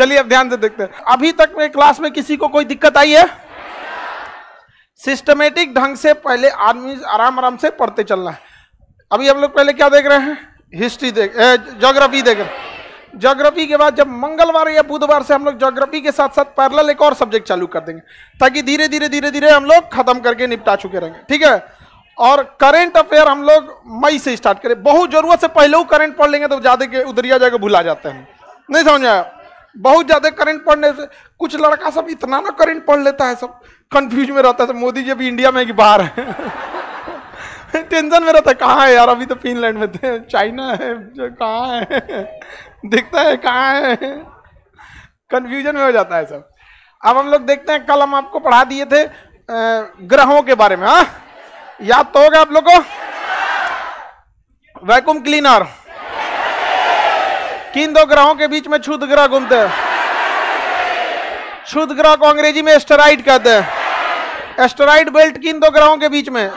चलिए अब ध्यान से देखते हैं। अभी तक में क्लास में किसी को कोई दिक्कत आई है? सिस्टमेटिक ढंग से पहले आदमी आराम आराम से पढ़ते चलना है। अभी हम लोग पहले क्या देख रहे हैं? हिस्ट्री देख, ज्योग्राफी देख रहे हैं। ज्योग्राफी के बाद जब मंगलवार या बुधवार से हम लोग ज्योग्राफी के साथ साथ पैरेलल एक और सब्जेक्ट चालू कर देंगे, ताकि धीरे धीरे धीरे धीरे हम लोग खत्म करके निपटा चुके रहेंगे, ठीक है। और करेंट अफेयर हम लोग मई से स्टार्ट करें। बहुत जरूरत से पहले वो करंट पढ़ लेंगे तो ज्यादा के उधरिया जाकर भुला जाते हैं, नहीं समझ आया। बहुत ज्यादा करंट पढ़ने से कुछ लड़का सब इतना ना करंट पढ़ लेता है, सब कंफ्यूज में रहता है, मोदी जी भी इंडिया में कि बाहर है टेंशन में रहता है, कहाँ है यार, अभी तो फिनलैंड में थे, चाइना है, कहाँ है, दिखता है कहाँ है, कंफ्यूजन में हो जाता है सब। अब हम लोग देखते हैं, कल हम आपको पढ़ा दिए थे ग्रहों के बारे में, हाँ याद तो होगा आप लोगों को। वैक्यूम क्लीनर, किन दो ग्रहों के बीच में क्षुद्र ग्रह घूमते हैं? क्षुद्र ग्रह को अंग्रेजी में एस्टेरॉइड कहते हैं। एस्टेरॉइड बेल्ट किन दो ग्रहों के बीच में?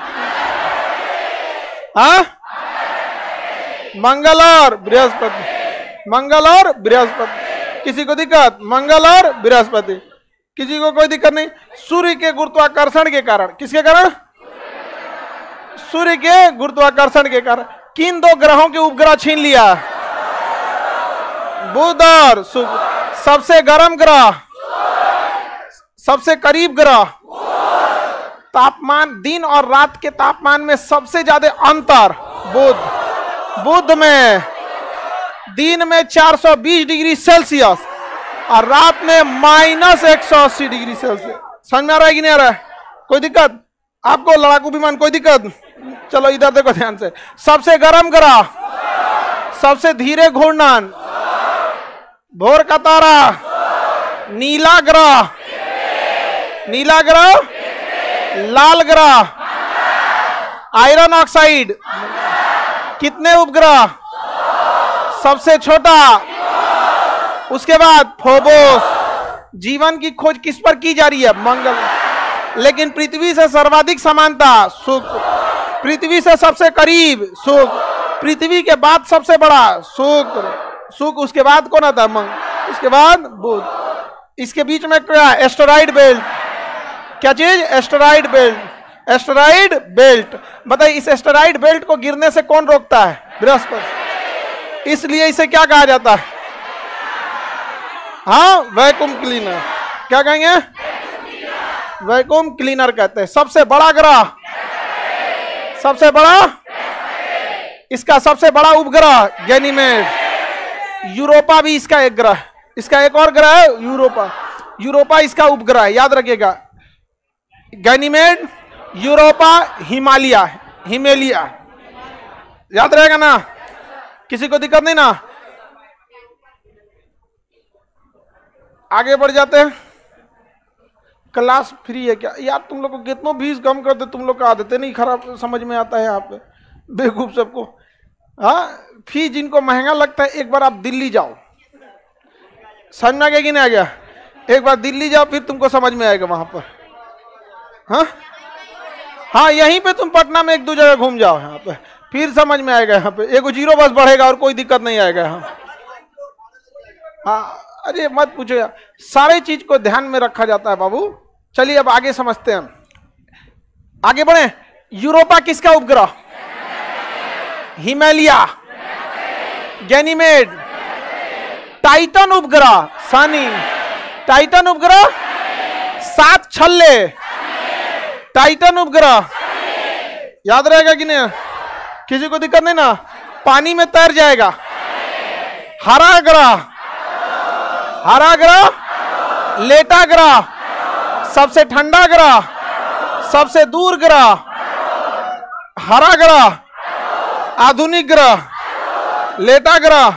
हाँ, मंगल और बृहस्पति, मंगल और बृहस्पति। किसी को दिक्कत? मंगल और बृहस्पति। किसी को कोई दिक्कत नहीं? सूर्य के गुरुत्वाकर्षण के कारण, किसके कारण? सूर्य के गुरुत्वाकर्षण के कारण किन दो ग्रहों के उपग्रह छीन लिया? बुध और शुक्र। सबसे गर्म ग्रह? सबसे करीब ग्रह। तापमान, दिन और रात के तापमान में सबसे ज्यादा अंतर? बुध। बुध में दिन में 420 डिग्री सेल्सियस और रात में -180 डिग्री सेल्सियस। समझ में आ रहा है कि नहीं आ रहा है? कोई दिक्कत आपको? लड़ाकू विमान कोई दिक्कत? चलो इधर देखो ध्यान से। सबसे गर्म ग्रह? सबसे धीरे घूर्णन? भोर का तारा? नीला ग्रह? नीला ग्रह? लाल ग्रह? Iron oxide? कितने उपग्रह? सबसे छोटा? उसके बाद फोबोस। जीवन की खोज किस पर की जा रही है? मंगल। लेकिन पृथ्वी से सर्वाधिक समानता? शुक्र। पृथ्वी से सबसे करीब? शुक्र। पृथ्वी के बाद सबसे बड़ा? शुक्र। शुक्र उसके बाद कौन आता? मंगल। उसके बाद बुध। इसके बीच में क्या? Asteroid belt. क्या चीज? Asteroid belt. एस्टेरॉइड बेल्ट बताइए, इस एस्टेरॉइड बेल्ट को गिरने से कौन रोकता है? बृहस्पति। इसलिए इसे क्या कहा जाता है? हाँ, वैक्यूम क्लीनर। क्या कहेंगे? वैक्यूम क्लीनर कहते हैं। सबसे बड़ा ग्रह? सबसे बड़ा? इसका सबसे बड़ा उपग्रह गैनीमेड। यूरोपा भी इसका एक ग्रह, इसका एक और ग्रह है यूरोपा। यूरोपा इसका उपग्रह है, याद रखिएगा। गैनीमेड, यूरोपा, हिमालय, हिमालय, याद रहेगा ना? किसी को दिक्कत नहीं ना? आगे बढ़ जाते हैं। क्लास फ्री है क्या यार? तुम लोग को कितनों फीस कम कर दे, तुम लोग का आदतें नहीं खराब समझ में आता है यहाँ पे, बेवकूफ सबको। हाँ, फीस जिनको महंगा लगता है, एक बार आप दिल्ली जाओ, समझ में आ गया कि नहीं आ गया? एक बार दिल्ली जाओ फिर तुमको समझ में आएगा वहाँ पर। हाँ हाँ, यहीं पे तुम पटना में एक दो जगह घूम जाओ, यहाँ पे फिर समझ में आएगा। यहाँ पे एगो जीरो बस बढ़ेगा और कोई दिक्कत नहीं आएगा यहाँ। हाँ, अरे मत पूछो यार, सारे चीज को ध्यान में रखा जाता है बाबू। चलिए अब आगे समझते हैं, आगे बढ़े। यूरोपा किसका उपग्रह? हिमालय। गैनीमेड। टाइटन उपग्रह? शनि। टाइटन उपग्रह? सात छल्ले। टाइटन उपग्रह, याद रहेगा कि नहीं? किसी को दिक्कत नहीं ना? पानी में तैर जाएगा। हरा ग्रह? हरा ग्रह? लेटा ग्रह? सबसे ठंडा ग्रह? सबसे दूर ग्रह? हरा ग्रह? आधुनिक ग्रह? लेटा ग्रह?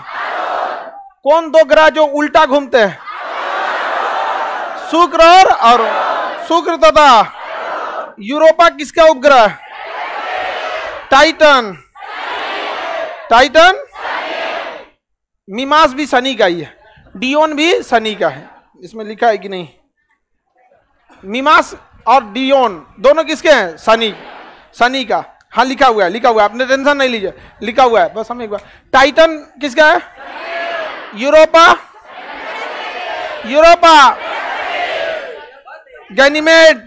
कौन दो ग्रह जो उल्टा घूमते हैं? शुक्र और शुक्र तथा यूरोपा किसका उपग्रह? टाइटन। टाइटन। मीमास भी शनि का ही है, डियोन भी शनि का है, इसमें लिखा है कि नहीं? मीमास और डियोन दोनों किसके हैं? शनि। शनि का, हाँ लिखा हुआ है, लिखा हुआ है, आपने टेंशन नहीं लीजिए, लिखा हुआ है बस। हम एक बार, टाइटन किसका है? Europa. Europa, Ganymede,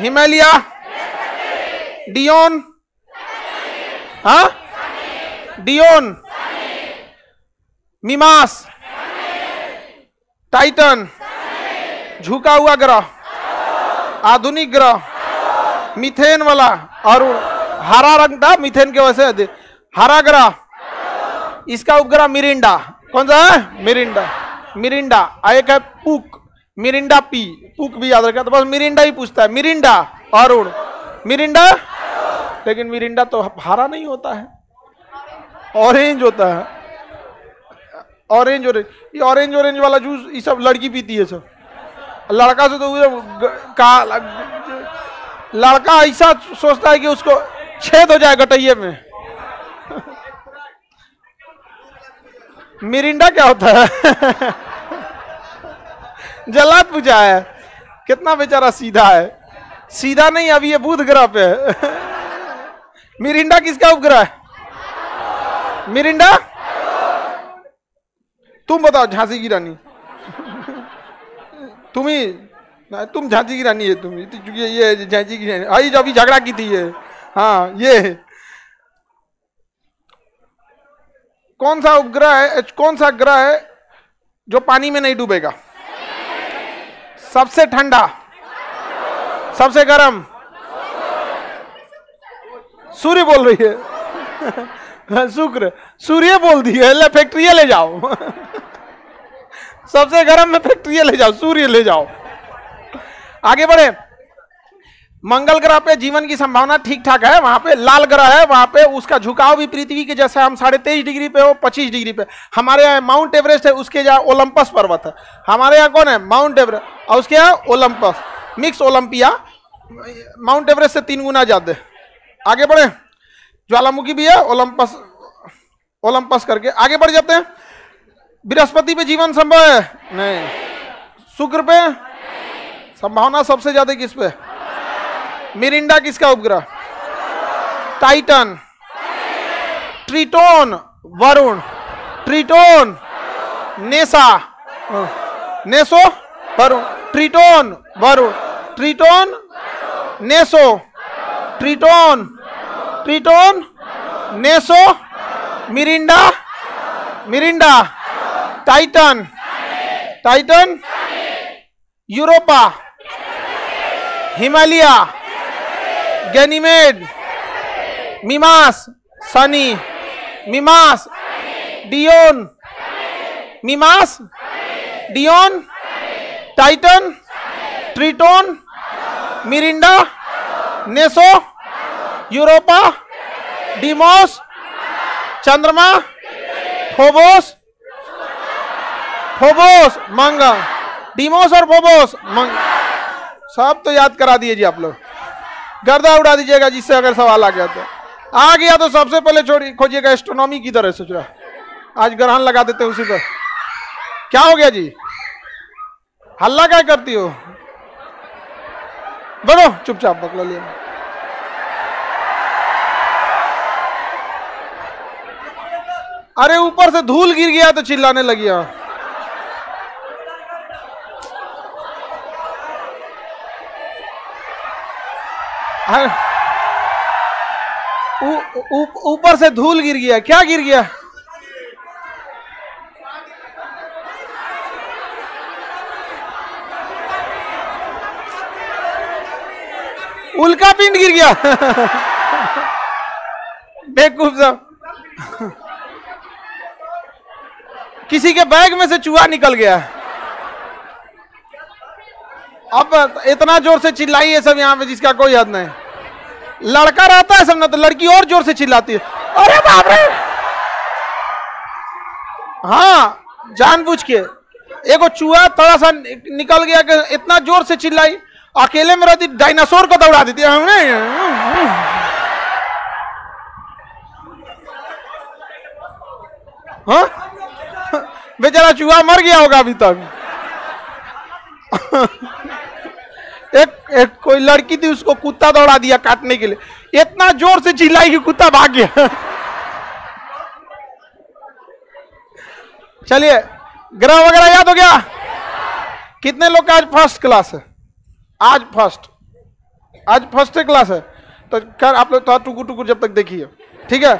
Himalia, Dione, हाँ डियोन, मीमास, टाइटन, झुका हुआ ग्रह, आधुनिक ग्रह, मिथेन वाला और हरा रंग था मिथेन के वजह से हरा ग्रह, इसका उपग्रह मिरिंडा। कौन सा है? मिरिंडा। मिरिंडा एक है पुक, मिरिंडा पी, पुक भी याद रखा तो बस मिरिंडा ही पूछता है, मिरिंडा अरुण, मिरिंडा। लेकिन मिरिंडा तो हरा नहीं होता है, ऑरेंज होता है। ऑरेंज ऑरेंज ये ऑरेंज ऑरेंज वाला जूस ये सब लड़की पीती है सब, लड़का से तो लड़का ऐसा सोचता है कि उसको छेद हो जाए गटैये में। मिरिंडा क्या होता है? जलाद पूछा है, कितना बेचारा सीधा है। सीधा नहीं, अभी ये बुध ग्रह पे है। मिरिंडा किसका उपग्रह है? मिरिंडा। तुम बताओ झांसी की रानी, तुम ही ना, तुम झांसी की रानी है, तुम ये झांसी की रानी आई जो अभी झगड़ा की थी ये, हाँ ये कौन सा उपग्रह है? कौन सा ग्रह है जो पानी में नहीं डूबेगा? सबसे ठंडा, सबसे गर्म। सूर्य बोल रही है। शुक्र, सूर्य बोल दी है, ले फैक्ट्री ले जाओ। सबसे गर्म में फैक्ट्री ले जाओ, सूर्य ले जाओ। आगे बढ़े। मंगल ग्रह पे जीवन की संभावना ठीक ठाक है, वहां पे लाल ग्रह है, वहां पे उसका झुकाव भी पृथ्वी के जैसा, हम 23.5 डिग्री पे हो 25 डिग्री पे। हमारे यहाँ माउंट एवरेस्ट है, उसके यहाँ ओलंपस पर्वत है। हमारे यहाँ कौन है? माउंट एवरेस्ट, और उसके यहाँ Olympus, mix Olympia. Mount Everest से 3 गुना ज्यादा। आगे बढ़े। ज्वालामुखी भी है, ओलंपस, ओलंपस करके। आगे बढ़ जाते हैं। बृहस्पति पे जीवन संभव है? नहीं। शुक्र पे संभावना सबसे ज्यादा किस पे? मिरिंडा किसका उपग्रह? Titan. Triton Varun, Triton NASA, NESO Varun, Triton Varun, Triton NESO, Triton, Triton NESO, Miranda, Miranda, Titan, Titan, Europa, Himalia, Ganymede, Mimas, Shani, Mimas, Dione, Mimas, Dione, Titan, Triton, Miranda, NESO, Europa, Deimos, चंद्रमा, फोबोस, फोबोस मंगल, डिमोस और फोबोस मंगल। सब तो याद करा दिए जी आप लोग, गर्दा उड़ा दीजिएगा जिससे अगर सवाल आ गया तो। आ गया तो सबसे पहले छोड़िए, खोजिएगा एस्ट्रोनॉमी किधर है। सोच रहा आज ग्रहण लगा देते हैं उसी पर। क्या हो गया जी, हल्ला क्या करती हो? बोलो, चुपचाप पकड़ो लिया। अरे ऊपर से धूल गिर गया तो चिल्लाने लगी। ऊपर से धूल गिर गया। क्या गिर गया? उल्का पिंड गिर गया। बेवकूफ साहब। किसी के बैग में से चूहा निकल गया। अब इतना जोर से चिल्लाई है सब यहाँ पे जिसका कोई हद नहीं। लड़का रहता है सब ना तो लड़की और जोर से चिल्लाती है, अरे बाप रे। हाँ, जानबूझ के। एगो चूहा थोड़ा सा निकल गया कि इतना जोर से चिल्लाई, अकेले में रहती डायनासोर को दौड़ा देती हमने। हाँ, बेचारा चूहा मर गया होगा अभी तक। एक कोई लड़की थी, उसको कुत्ता दौड़ा दिया काटने के लिए। इतना जोर से चिल्लाई कि कुत्ता भाग गया। चलिए, ग्रह वगैरह याद हो गया। कितने लोग का आज फर्स्ट क्लास है? आज फर्स्ट क्लास है तो खैर आप लोग थोड़ा टुकु टुकु जब तक देखिए, ठीक है।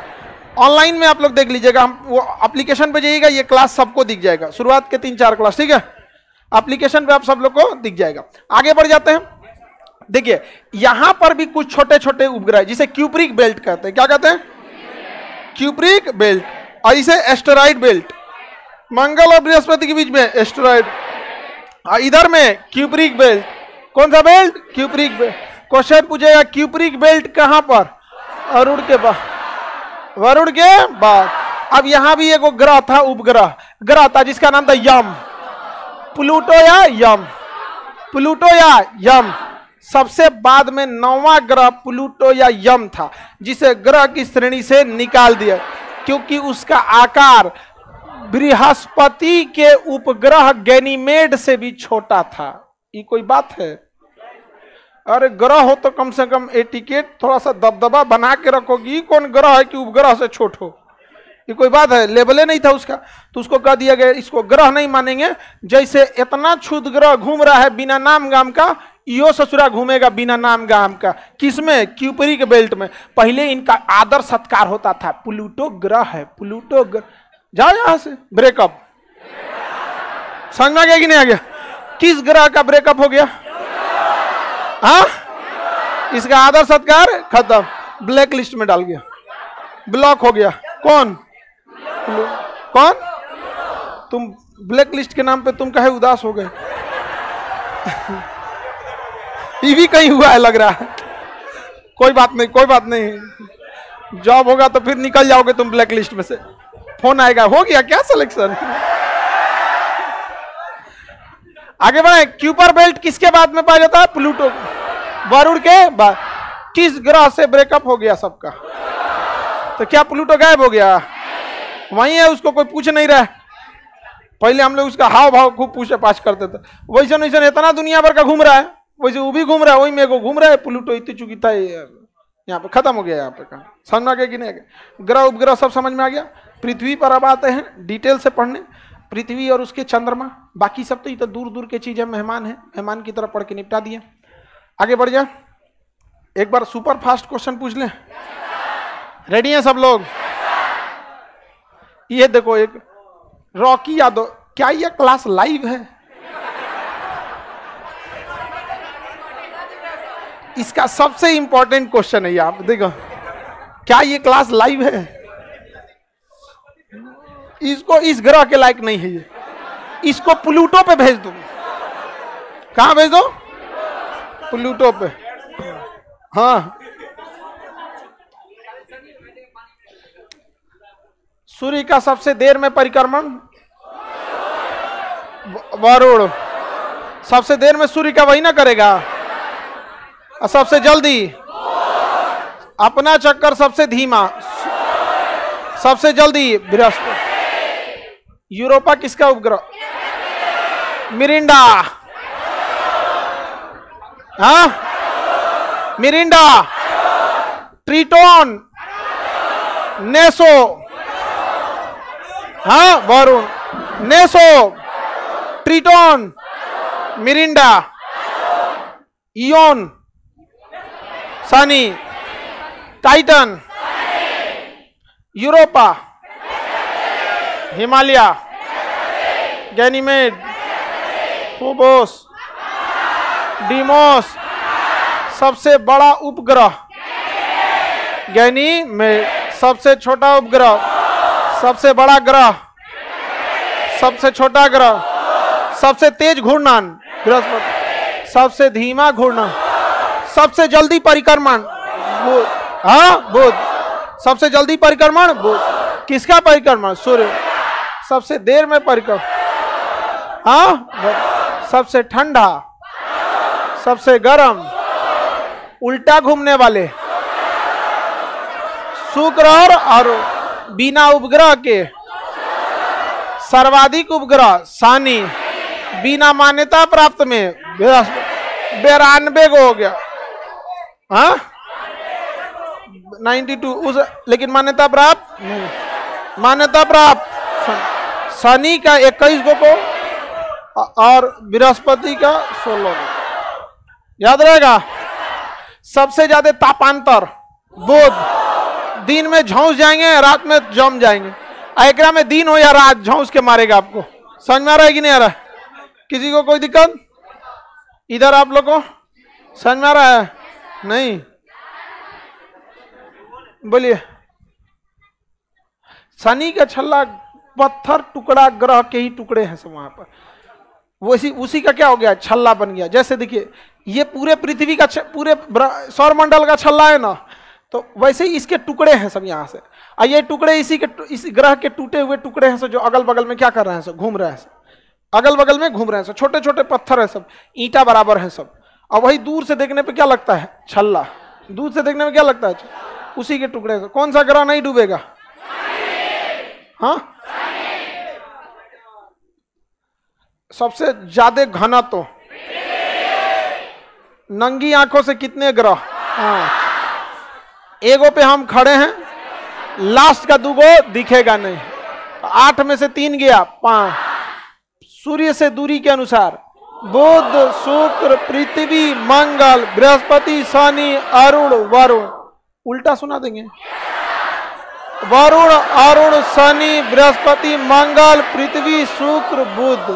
ऑनलाइन में आप लोग देख लीजिएगा, हम वो एप्लीकेशन पे जाइएगा, ये क्लास सबको दिख जाएगा, शुरुआत के 3-4 क्लास, ठीक है। एप्लीकेशन पे आप सब लोग को दिख जाएगा। आगे बढ़ जाते हैं, देखिए यहाँ पर भी कुछ छोटे छोटे उपग्रह जिसे क्यूप्रिक बेल्ट कहते हैं। क्या कहते हैं? Kuiper belt. और इसे एस्टेरॉयड बेल्ट, मंगल और बृहस्पति के बीच में एस्टेरॉयड, और इधर में क्यूप्रिक बेल्ट। कौन सा बेल्ट? Kuiper belt. क्वेश्चन पूछेगा क्यूप्रिक बेल्ट कहाँ पर? अरुण के पास, वरुण के बाद। अब यहाँ भी एक ग्रह था, उपग्रह ग्रह था जिसका नाम था यम, प्लूटो या यम, प्लूटो या यम। सबसे बाद में 9वां ग्रह प्लूटो या यम था जिसे ग्रह की श्रेणी से निकाल दिया क्योंकि उसका आकार बृहस्पति के उपग्रह गैनीमेड से भी छोटा था। ये कोई बात है? अरे ग्रह हो तो कम से कम एटिकेट, थोड़ा सा दबदबा बना के रखोगी। कौन ग्रह है कि उपग्रह से छोट हो? ये कोई बात है? लेबले नहीं था उसका, तो उसको कह दिया गया इसको ग्रह नहीं मानेंगे। जैसे इतना क्षुद्र ग्रह घूम रहा है बिना नाम गाम का, यो ससुरा घूमेगा बिना नाम गाम का। किसमें? क्यूपरिक बेल्ट में। पहले इनका आदर सत्कार होता था, प्लूटो ग्रह है, प्लूटो ग्रह। जाओ यहाँ से, ब्रेकअप। समझ में आ गया कि नहीं आ गया? किस ग्रह का ब्रेकअप हो गया? हाँ, इसका आदर सत्कार खत्म, ब्लैक लिस्ट में डाल गया, ब्लॉक हो गया। कौन? कौन? तुम ब्लैक लिस्ट के नाम पे तुम कहे उदास हो गए। ये भी कहीं हुआ है लग रहा है। कोई बात नहीं, कोई बात नहीं, जॉब होगा तो फिर निकल जाओगे तुम ब्लैक लिस्ट में से। फोन आएगा, हो गया क्या सिलेक्शन? आगे बढ़े। क्यूपर बेल्ट किसके बाद में पाया जाता है? प्लूटो, वरुण के बाद। किस ग्रह से ब्रेकअप हो गया सबका? तो क्या प्लूटो गायब हो गया? वहीं है, उसको कोई पूछ नहीं रहा। पहले हम लोग उसका हाव भाव खूब पूछे पाछ करते थे, वैसे वैसे इतना दुनिया भर का घूम रहा है, वैसे वो भी घूम रहा है, वही मेरे को घूम रहा है। प्लूटो इतनी चुकी था, यहाँ पे खत्म हो गया। यहाँ पे का समझ में आ गया कि नहीं? ग्रह उपग्रह सब समझ में आ गया। पृथ्वी पर अब आते हैं डिटेल से पढ़ने, पृथ्वी और उसके चंद्रमा। बाकी सब तो ये तो दूर दूर के चीज़ है, मेहमान है, मेहमान की तरफ पढ़ के निपटा दिए। आगे बढ़ जाए, एक बार सुपर फास्ट क्वेश्चन पूछ लें। रेडी हैं सब लोग? ये देखो एक रॉकी यादव, क्या ये क्लास लाइव है? इसका सबसे इंपॉर्टेंट क्वेश्चन है ये, आप देखो क्या ये क्लास लाइव है? इसको इस ग्रह के लायक नहीं है ये, इसको प्लूटो पे भेज दो। कहाँ भेज दो? प्लूटो पे। हाँ, सूर्य का सबसे देर में परिक्रमण वरुण। सबसे देर में सूर्य का वही ना करेगा, और सबसे जल्दी अपना चक्कर सबसे धीमा, सबसे जल्दी बृहस्पति। यूरोपा किसका उपग्रह? मिरिंडा। हाँ, मिरिंडा, ट्रिटोन, नेसो। हाँ, Varun, NESO, Triton, Miranda, Eoin, Shani, Titan, Europa, Himalia, Ganymede, Phobos, Deimos. सबसे बड़ा उपग्रह गैनीमेड, सबसे छोटा उपग्रह, सबसे बड़ा ग्रह, सबसे छोटा ग्रह, सबसे तेज घूर्णन बृहस्पति, सबसे धीमा घूर्णन, सबसे जल्दी परिक्रमण बुध। हाँ, बुध। सबसे जल्दी परिक्रमण बुध। किसका परिक्रमण? सूर्य। सबसे देर में परिक्रमण। हाँ, सबसे ठंडा, सबसे गर्म, उल्टा घूमने वाले शुक्र। और बिना उपग्रह के सर्वाधिक उपग्रह शनि, बिना मान्यता प्राप्त में 92 को हो गया। हाँ, 92 उस, लेकिन मान्यता प्राप्त नहीं, मान्यता प्राप्त शनि का 21 को और बृहस्पति का 16 में। याद रहेगा। सबसे ज्यादा तापांतर बुध, दिन में झौंस जाएंगे रात में जम जाएंगे। एकरा में दिन हो या रात झौंस के मारेगा आपको। समझ में आ रहा है कि नहीं आ रहा है? किसी को कोई दिक्कत? इधर आप लोग को समझ में आ रहा है? नहीं बोलिए। शनि का छल्ला पत्थर टुकड़ा ग्रह के ही टुकड़े हैं सब वहां पर। वो उसी का क्या हो गया? छल्ला बन गया। जैसे देखिए ये पूरे पृथ्वी का पूरे सौरमंडल का छल्ला है ना, तो वैसे ही इसके टुकड़े हैं सब यहाँ से। और ये टुकड़े इसी के इस ग्रह के टूटे हुए टुकड़े हैं सब, जो अगल बगल में क्या कर रहे हैं सब, घूम रहे हैं सब। अगल बगल में घूम रहे हैं सब, छोटे छोटे पत्थर हैं सब, ईंटा बराबर हैं सब। और वही दूर से देखने पे क्या लगता है? छल्ला। दूर से देखने में क्या लगता है? उसी के टुकड़े। कौन सा ग्रह नहीं डूबेगा? हाँ, सबसे ज्यादा घना तो नंगी आंखों से कितने ग्रह? हाँ, एगो पे हम खड़े हैं, लास्ट का दूगो दिखेगा नहीं। 8 में से 3 गया, 5। सूर्य से दूरी के अनुसार बुध, शुक्र, पृथ्वी, मंगल, बृहस्पति, शनि, अरुण, वरुण। उल्टा सुना देंगे। वरुण, अरुण, शनि, बृहस्पति, मंगल, पृथ्वी, शुक्र, बुध।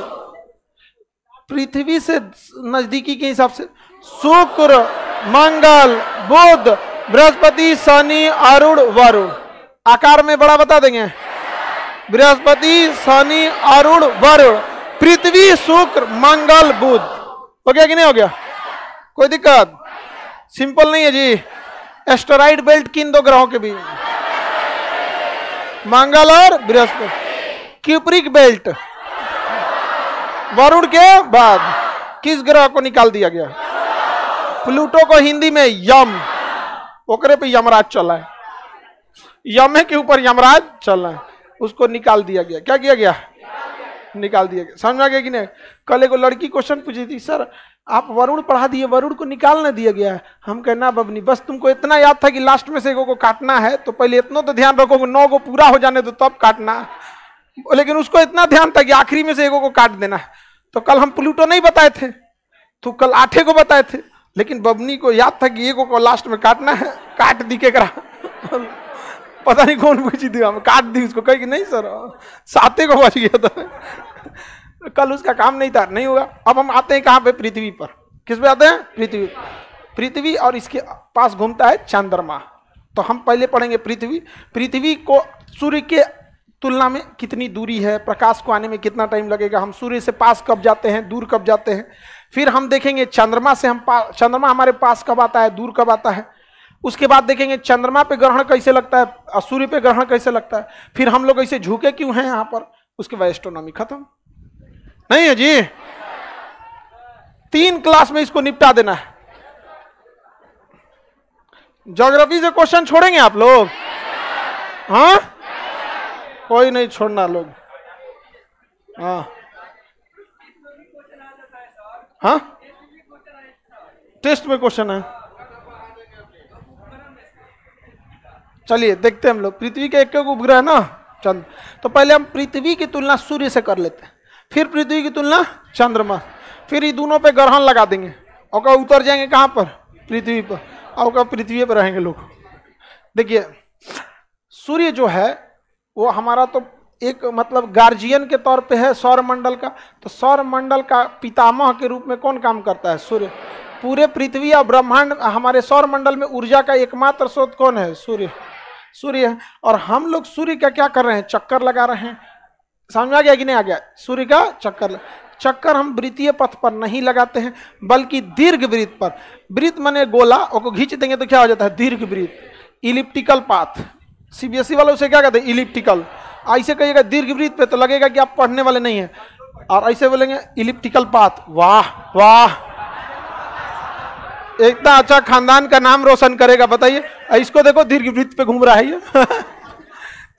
पृथ्वी से नजदीकी के हिसाब से शुक्र, मंगल, बुध, बृहस्पति, शनि, अरुण, वरुण। आकार में बड़ा बता देंगे। बृहस्पति, शनि, अरुण, वरुण, पृथ्वी, शुक्र, मंगल, बुध। हो गया कि नहीं हो गया? कोई दिक्कत? सिंपल नहीं है जी। एस्टेरॉइड बेल्ट किन दो ग्रहों के बीच? मंगल और बृहस्पति। क्यूप्रिक बेल्ट वरुण के बाद किस ग्रह को निकाल दिया गया? प्लूटो को हिंदी में यम, ओकरे पे यमराज चला है। यमे के ऊपर यमराज चला है, उसको निकाल दिया गया। क्या किया गया? निकाल दिया गया। समझ आ गया कि नहीं? कल एक लड़की क्वेश्चन पूछी थी, सर आप वरुण पढ़ा दिए, वरुण को निकालने दिया गया है। हम कहना बबनी, बस तुमको इतना याद था कि लास्ट में से एगो को काटना है, तो पहले इतना तो ध्यान रखो 9 पूरा हो जाने दो तब काटना। लेकिन उसको इतना ध्यान था कि आखिरी में से एगो को काट देना है। तो कल हम प्लूटो नहीं बताए थे, तो कल 8 को बताए थे, लेकिन बबनी को याद था कि एगो को लास्ट में काटना है, काट दी के करा। पता नहीं कौन पूछी थी, हम काट दी उसको, कही कि नहीं सर 7 को बच गया था। कल उसका काम नहीं था, नहीं होगा। अब हम आते हैं कहाँ पे? पृथ्वी पर। किस पे आते हैं? पृथ्वी। पृथ्वी और इसके पास घूमता है चंद्रमा। तो हम पहले पढ़ेंगे पृथ्वी। पृथ्वी को सूर्य के तुलना में कितनी दूरी है, प्रकाश को आने में कितना टाइम लगेगा, हम सूर्य से पास कब जाते हैं, दूर कब जाते हैं। फिर हम देखेंगे चंद्रमा से हम चंद्रमा हमारे पास कब आता है, दूर कब आता है। उसके बाद देखेंगे चंद्रमा पे ग्रहण कैसे लगता है और सूर्य पे ग्रहण कैसे लगता है। फिर हम लोग ऐसे झुके क्यों हैं यहाँ पर, उसके बाद एस्ट्रोनॉमी खत्म। नहीं है जी, 3 क्लास में इसको निपटा देना है। ज्योग्राफी से क्वेश्चन छोड़ेंगे आप लोग? हाँ, कोई नहीं छोड़ना लोग। हाँ हाँ, टेस्ट में क्वेश्चन है। चलिए देखते हैं हम लोग। पृथ्वी के एक उपग्रह है ना चंद्र, तो पहले हम पृथ्वी की तुलना सूर्य से कर लेते हैं, फिर पृथ्वी की तुलना चंद्रमा, फिर ये दोनों पे ग्रहण लगा देंगे और कब उतर जाएंगे कहाँ पर? पृथ्वी पर। और कब पृथ्वी पर रहेंगे लोग। देखिए सूर्य जो है वो हमारा तो एक मतलब गार्जियन के तौर पे है सौरमंडल का, तो सौरमंडल का पितामह के रूप में कौन काम करता है? सूर्य। पूरे पृथ्वी और ब्रह्मांड हमारे सौरमंडल में ऊर्जा का एकमात्र स्रोत कौन है? सूर्य। सूर्य है। और हम लोग सूर्य का क्या कर रहे हैं? चक्कर लगा रहे हैं। समझ आ गया कि नहीं आ गया? सूर्य का चक्कर हम वृत्तीय पथ पर नहीं लगाते हैं, बल्कि दीर्घ वृत्त पर। वृत्त माने गोला, उसको खींच देंगे तो क्या हो जाता है? दीर्घ वृत्त, इलिप्टिकल पाथ। सीबीएसई वाले उसे क्या कहते हैं? इलिप्टिकल। ऐसे कहिएगा दीर्घ वृत्त पे तो लगेगा कि आप पढ़ने वाले नहीं हैं, और ऐसे बोलेंगे इलिप्टिकल पाथ। वाह वाह, इतना अच्छा खानदान का नाम रोशन करेगा, बताइए। इसको देखो दीर्घ वृत्त पे घूम रहा है ये।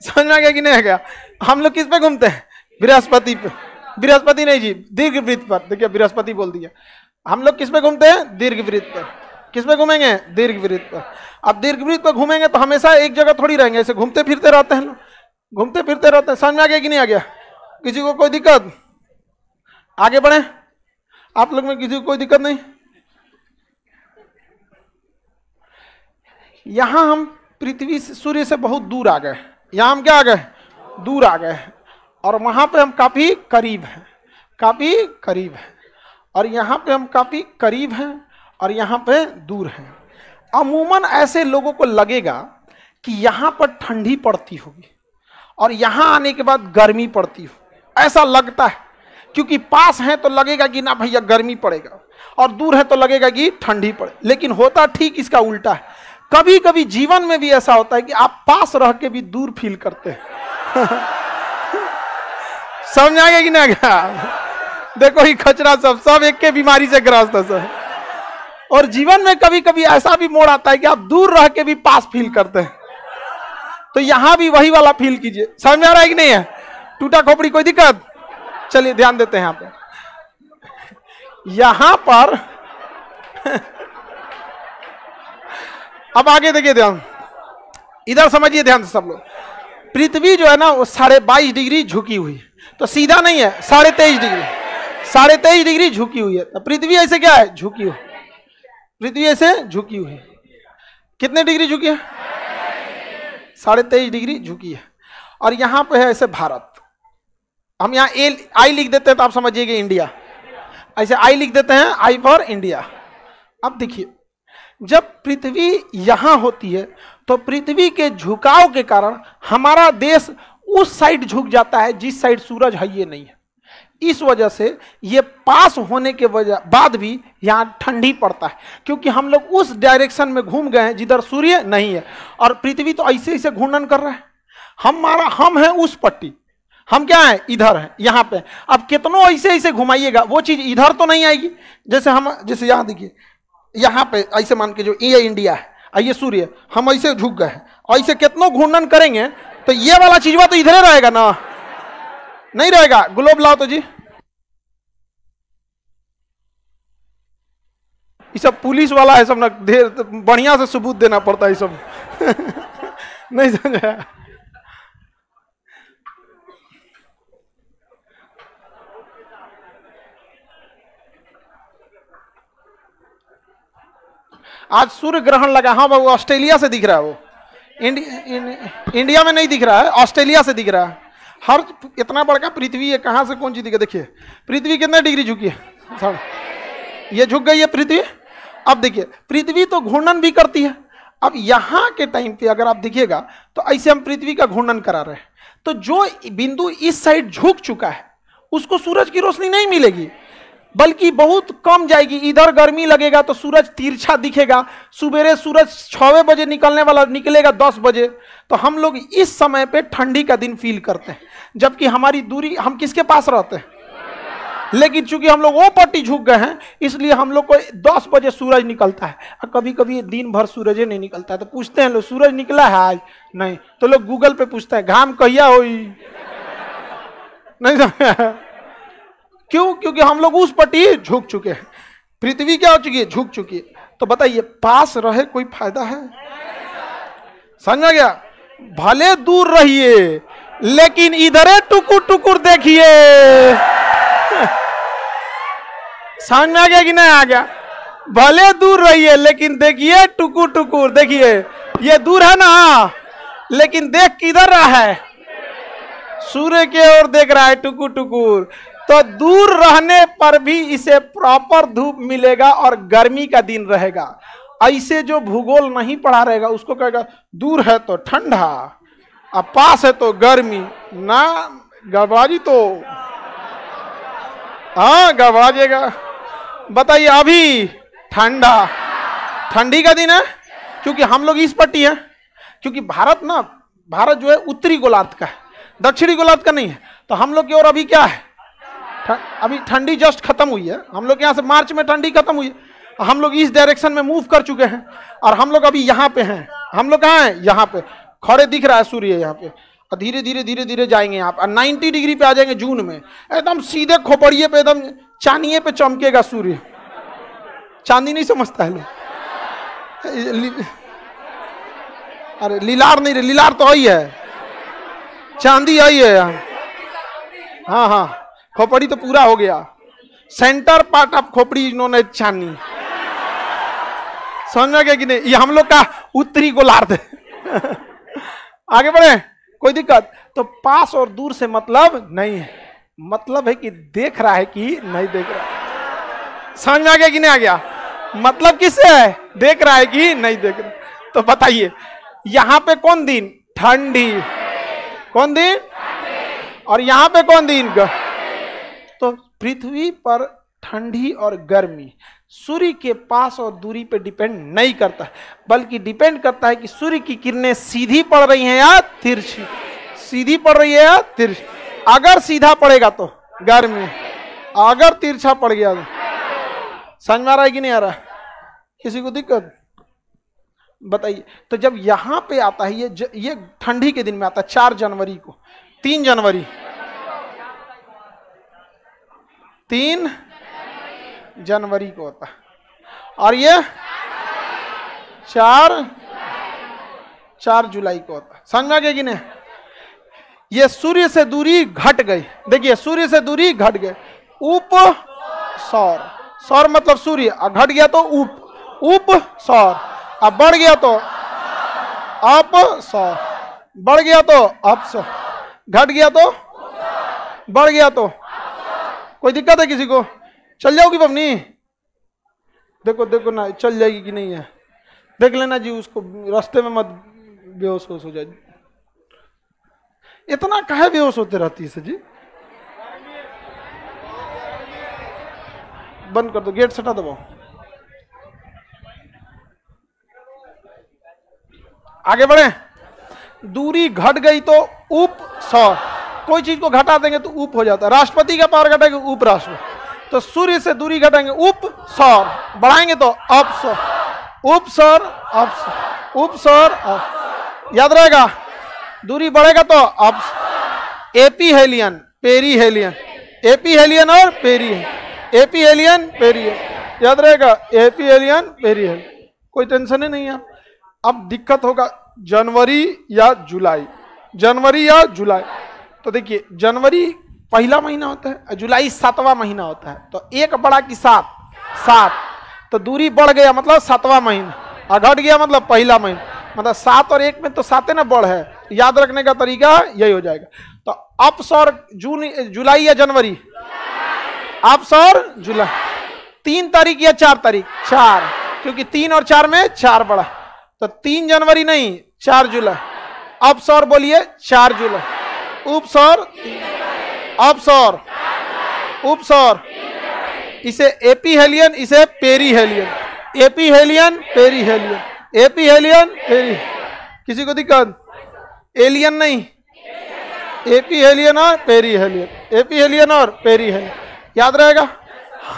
समझ में आ गया कि नहीं आ गया? हम लोग किस पे घूमते हैं? बृहस्पति पे। बृहस्पति नहीं जी, दीर्घ वृत्त पर। देखिए बृहस्पति बोल दिया। हम लोग किस पे घूमते हैं? दीर्घ वृत्त पर। किस पे घूमेंगे? दीर्घ वृत्त पर। अब दीर्घ वृत्त पर घूमेंगे तो हमेशा एक जगह थोड़ी रहेंगे, ऐसे घूमते फिरते रहते हैं, घूमते फिरते रहते हैं। समझ में आ गया कि नहीं आ गया? किसी को कोई दिक्कत? आगे बढ़े, आप लोग में किसी को कोई दिक्कत नहीं। यहां हम पृथ्वी सूर्य से बहुत दूर आ गए, यहां हम क्या आ गए, दूर आ गए, और वहां पे हम काफी करीब हैं, काफी करीब हैं, और यहाँ पे हम काफी करीब हैं और यहाँ पे दूर हैं। अमूमन ऐसे लोगों को लगेगा कि यहाँ पर ठंडी पड़ती होगी और यहाँ आने के बाद गर्मी पड़ती होगी, ऐसा लगता है, क्योंकि पास है तो लगेगा कि ना भैया गर्मी पड़ेगा, और दूर है तो लगेगा कि ठंडी पड़े, लेकिन होता ठीक इसका उल्टा है। कभी कभी जीवन में भी ऐसा होता है कि आप पास रह के भी दूर फील करते हैं। समझ आ गया कि ना गया? देखो ये खचरा सब एक के बीमारी से ग्रस्त है सब। और जीवन में कभी कभी ऐसा भी मोड़ आता है कि आप दूर रह के भी पास फील करते हैं, तो यहां भी वही वाला फील कीजिए। समझ में आ रहा है कि नहीं है? टूटा खोपड़ी कोई दिक्कत? चलिए ध्यान देते हैं यहां पर। अब आगे देखिए ध्यान, इधर समझिए ध्यान से सब लोग। पृथ्वी जो है ना वो 22.5 डिग्री झुकी हुई है, तो सीधा नहीं है, 23.5 डिग्री, 23.5 डिग्री झुकी हुई है। तो पृथ्वी ऐसे क्या है, झुकी हुई, पृथ्वी ऐसे झुकी हुई है। कितने डिग्री झुकी है? 23.5 डिग्री झुकी है। और यहाँ पे है ऐसे भारत, हम यहाँ आई लिख देते हैं तो आप समझिएगा इंडिया, ऐसे आई लिख देते हैं, आई फॉर इंडिया। अब देखिए जब पृथ्वी यहाँ होती है तो पृथ्वी के झुकाव के कारण हमारा देश उस साइड झुक जाता है जिस साइड सूरज है ये नहीं है। इस वजह से ये पास होने के वजह बाद भी यहाँ ठंडी पड़ता है, क्योंकि हम लोग उस डायरेक्शन में घूम गए हैं जिधर सूर्य नहीं है, और पृथ्वी तो ऐसे ऐसे घूर्णन कर रहा है। हमारा हम हैं उस पट्टी, हम क्या हैं, इधर हैं यहाँ पे। अब कितनों ऐसे ऐसे घुमाइएगा वो चीज़ इधर तो नहीं आएगी। जैसे हम, जैसे यहाँ देखिए, यहाँ पे ऐसे मान के जो ये इंडिया है, ये सूर्य, हम ऐसे झुक गए हैं, और ऐसे कितनों घूर्णन करेंगे तो ये वाला चीजवा तो इधर ही रहेगा ना, नहीं रहेगा। ग्लोब लाओ तो जी, ये सब पुलिस वाला है सब ना, ढेर बढ़िया से सबूत देना पड़ता है सब। नहीं समझा? आज सूर्य ग्रहण लगा, हाँ बाबू ऑस्ट्रेलिया से दिख रहा है, वो इंडिया में नहीं दिख रहा है, ऑस्ट्रेलिया से दिख रहा है। हर इतना बड़ा पृथ्वी है, कहाँ से कौन सी दिखे? देखिए पृथ्वी कितने डिग्री झुकी है, सर ये झुक गई है पृथ्वी। अब देखिए पृथ्वी तो घूर्णन भी करती है। अब यहाँ के टाइम पे अगर आप देखिएगा तो ऐसे हम पृथ्वी का घूर्णन करा रहे हैं, तो जो बिंदु इस साइड झुक चुका है उसको सूरज की रोशनी नहीं मिलेगी, बल्कि बहुत कम जाएगी। इधर गर्मी लगेगा तो सूरज तिरछा दिखेगा, सुबेरे सूरज 6 बजे निकलने वाला निकलेगा 10 बजे, तो हम लोग इस समय पे ठंडी का दिन फील करते हैं, जबकि हमारी दूरी, हम किसके पास रहते हैं, लेकिन चूंकि हम लोग वो पट्टी झुक गए हैं इसलिए हम लोग को 10 बजे सूरज निकलता है, और कभी कभी दिन भर सूरज नहीं निकलता है। तो पूछते हैं लोग, सूरज निकला है आज? नहीं, तो लोग गूगल पे पूछते हैं घाम कहिया हुई, नहीं समझ? क्यों? क्योंकि हम लोग उस पट्टी झुक चुके हैं, पृथ्वी क्या हो चुकी है, झुक चुकी है। तो बताइए पास रहे कोई फायदा है? समझ आ गया? भले दूर रहिए लेकिन इधरे टुकुर टुकुर देखिए। समझ आ गया कि नहीं आ गया? भले दूर रहिए लेकिन देखिए टुकुर टुकुर देखिए। ये दूर है ना, लेकिन देख किधर रहा है, सूर्य की ओर देख रहा है टुकुर टुकुर। तो दूर रहने पर भी इसे प्रॉपर धूप मिलेगा और गर्मी का दिन रहेगा। ऐसे जो भूगोल नहीं पढ़ा रहेगा उसको कहेगा दूर है तो ठंडा और पास है तो गर्मी, ना गड़बड़ी तो हाँ गड़बड़ा जाएगा। बताइए अभी ठंडा, ठंडी का दिन है क्योंकि हम लोग इस पट्टी है, क्योंकि भारत ना, भारत जो है उत्तरी गोलार्ध का है, दक्षिणी गोलार्ध का नहीं है। तो हम लोग की ओर अभी क्या है, अभी ठंडी जस्ट खत्म हुई है। हम लोग यहाँ से मार्च में ठंडी खत्म हुई है, हम लोग इस डायरेक्शन में मूव कर चुके हैं, और हम लोग अभी यहाँ पे हैं। हम लोग कहाँ हैं, यहाँ पे खड़े दिख रहा है सूर्य यहाँ पे, और धीरे धीरे धीरे धीरे जाएंगे यहाँ पर, 90 डिग्री पे आ जाएंगे जून में, एकदम सीधे खोपड़िए पे, एकदम चांदिए पे चमकेगा सूर्य। चांदी नहीं समझता है लोग, अरे लीलार नहीं, लीलार तो आई है, चांदी आई है यहाँ। हाँ हाँ, खोपड़ी तो पूरा हो गया। सेंटर पार्ट ऑफ खोपड़ी इन्होंने छानी। समझ गए कि नहीं? ये हम लोग का उत्तरी गोलार्ध है। आगे बढ़े, कोई दिक्कत? तो पास और दूर से मतलब नहीं है, मतलब है कि देख रहा है कि नहीं देख रहा है। समझ में आ गया कि नहीं आ गया? मतलब किससे है? देख रहा है कि नहीं देख रहा। तो बताइए यहां पे कौन दिन? ठंडी। कौन दिन? और यहां पे कौन दिन? तो पृथ्वी पर ठंडी और गर्मी सूर्य के पास और दूरी पे डिपेंड नहीं करता, बल्कि डिपेंड करता है कि सूर्य की किरणें सीधी पड़ रही हैं या तिरछी। सीधी पड़ रही है या तिरछी? अगर सीधा पड़ेगा तो गर्मी, अगर तिरछा पड़ गया तो। समझ में आ रहा है कि नहीं आ रहा? किसी को दिक्कत? बताइए। तो जब यहाँ पे आता है ये ठंडी के दिन में आता है, 4 जनवरी को, 3 जनवरी, 3 जनवरी को होता है, और ये 4 जुलाई को होता है। समझ में आ गया कि नहीं? ये सूर्य से दूरी घट गई। देखिए सूर्य से दूरी घट गई, उप सौर, सौर मतलब सूर्य, घट गया तो उप, उप सौर, अब बढ़ गया तो अप सौर, बढ़ गया तो अप सौर, घट गया तो बढ़ गया तो। कोई दिक्कत है किसी को? चल जाओगी बबनी? देखो देखो ना चल जाएगी कि नहीं है, देख लेना जी, उसको रास्ते में मत बेहोश हो जाए। इतना काहे बेहोश होते रहती है जी? बंद कर दो, गेट सटा दबाओ। आगे बढ़े, दूरी घट गई तो उप सौर, कोई चीज को घटा देंगे तो उप हो जाता है। राष्ट्रपति का पावर घटाएंगे उप राष्ट्रपति। तो सूर्य से दूरी घटाएंगे उप सौर, बढ़ाएंगे तो अप सौर, उप सौर अप सौर, उप सौर अप, याद रहेगा। दूरी बढ़ेगा तो अब aphelion, perihelion, aphelion और पेरी, एपी हेलियन पेरी, याद रहेगा, एपी हेलियन पेरी हेलियन। कोई टेंशन ही नहीं है। अब दिक्कत होगा जनवरी या जुलाई, जनवरी या जुलाई। तो देखिए जनवरी पहला महीना होता है, जुलाई 7वां महीना होता है। तो 1 बड़ा कि 7, 7, तो दूरी बढ़ गया मतलब 7वां महीना, और घट गया मतलब पहला महीना, मतलब 7 और 1 में तो 7 है ना, बढ़ है। याद रखने का तरीका यही हो जाएगा। तो अब सौर जून, जुलाई या जनवरी? अब सौर जुलाई। 3 तारीख या 4 तारीख? 4, क्योंकि 3 और 4 में 4 बड़ा। तो 3 जनवरी नहीं, 4 जुलाई। अब सौर बोलिए, 4 जुलाई, उप सौर, अब सौर, उप सौर। इसे एपी हेलियन, इसे perihelion, aphelion perihelion, aphelion peri. किसी को दिक्कत? एलियन नहीं, एपी हेलियन और पेरी हेलियन, एपी हेलियन और पेरी हेलियन, याद रहेगा।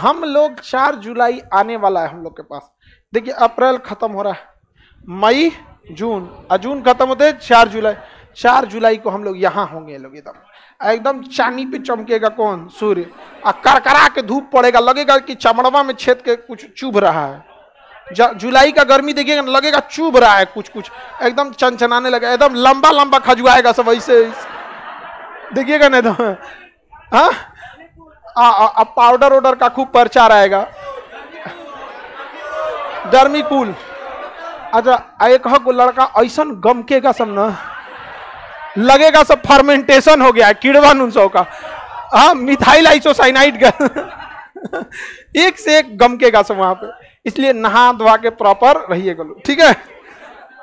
हम लोग 4 जुलाई आने वाला है हम लोग के पास। देखिए अप्रैल खत्म हो रहा है, मई जून, जून खत्म होते हैं 4 जुलाई। 4 जुलाई को हम लोग यहाँ होंगे। लोग एकदम एकदम चांदी पे चमकेगा कौन? सूर्य। करकरा के धूप पड़ेगा, लगेगा कि चमड़वा में छेद के कुछ चुभ रहा है। जुलाई का गर्मी देखिएगा, लगेगा चुभ रहा है कुछ कुछ, एकदम चनचनाने लगेगा, एकदम लंबा लंबा खजुआएगा सब, ऐसे देखिएगा नहीं तो हाँ। पाउडर ओडर का खूब प्रचार आएगा, गर्मी कूल। अच्छा एक को लड़का ऐसा गमकेगा सब ना, लगेगा सब फर्मेंटेशन हो गया है किड़वन उनसौ का, हाँ मिथाइल आइसोसाइनाइड का, एक से एक गमकेगा सब वहां पे। इसलिए नहा धोवा के प्रॉपर रहिएगा लोग, ठीक है।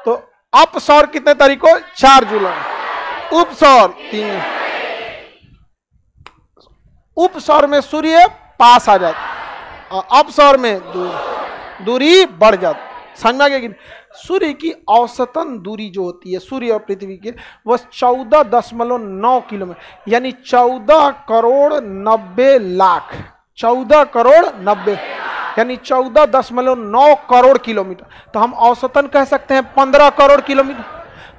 तो अप सौर कितने तारीख को? 4 जुलाई। उप सौर 3। उप सौर में सूर्य पास आ जाता और अप सौर में दूरी बढ़ जाती। समझ में आ गया? सूर्य की औसतन दूरी जो होती है सूर्य और पृथ्वी के, वह 14.9 किलोमीटर, यानी 14 करोड़ 90 लाख, 14 करोड़ 90, यानी 14.9 करोड़ किलोमीटर। तो हम औसतन कह सकते हैं 15 करोड़ किलोमीटर।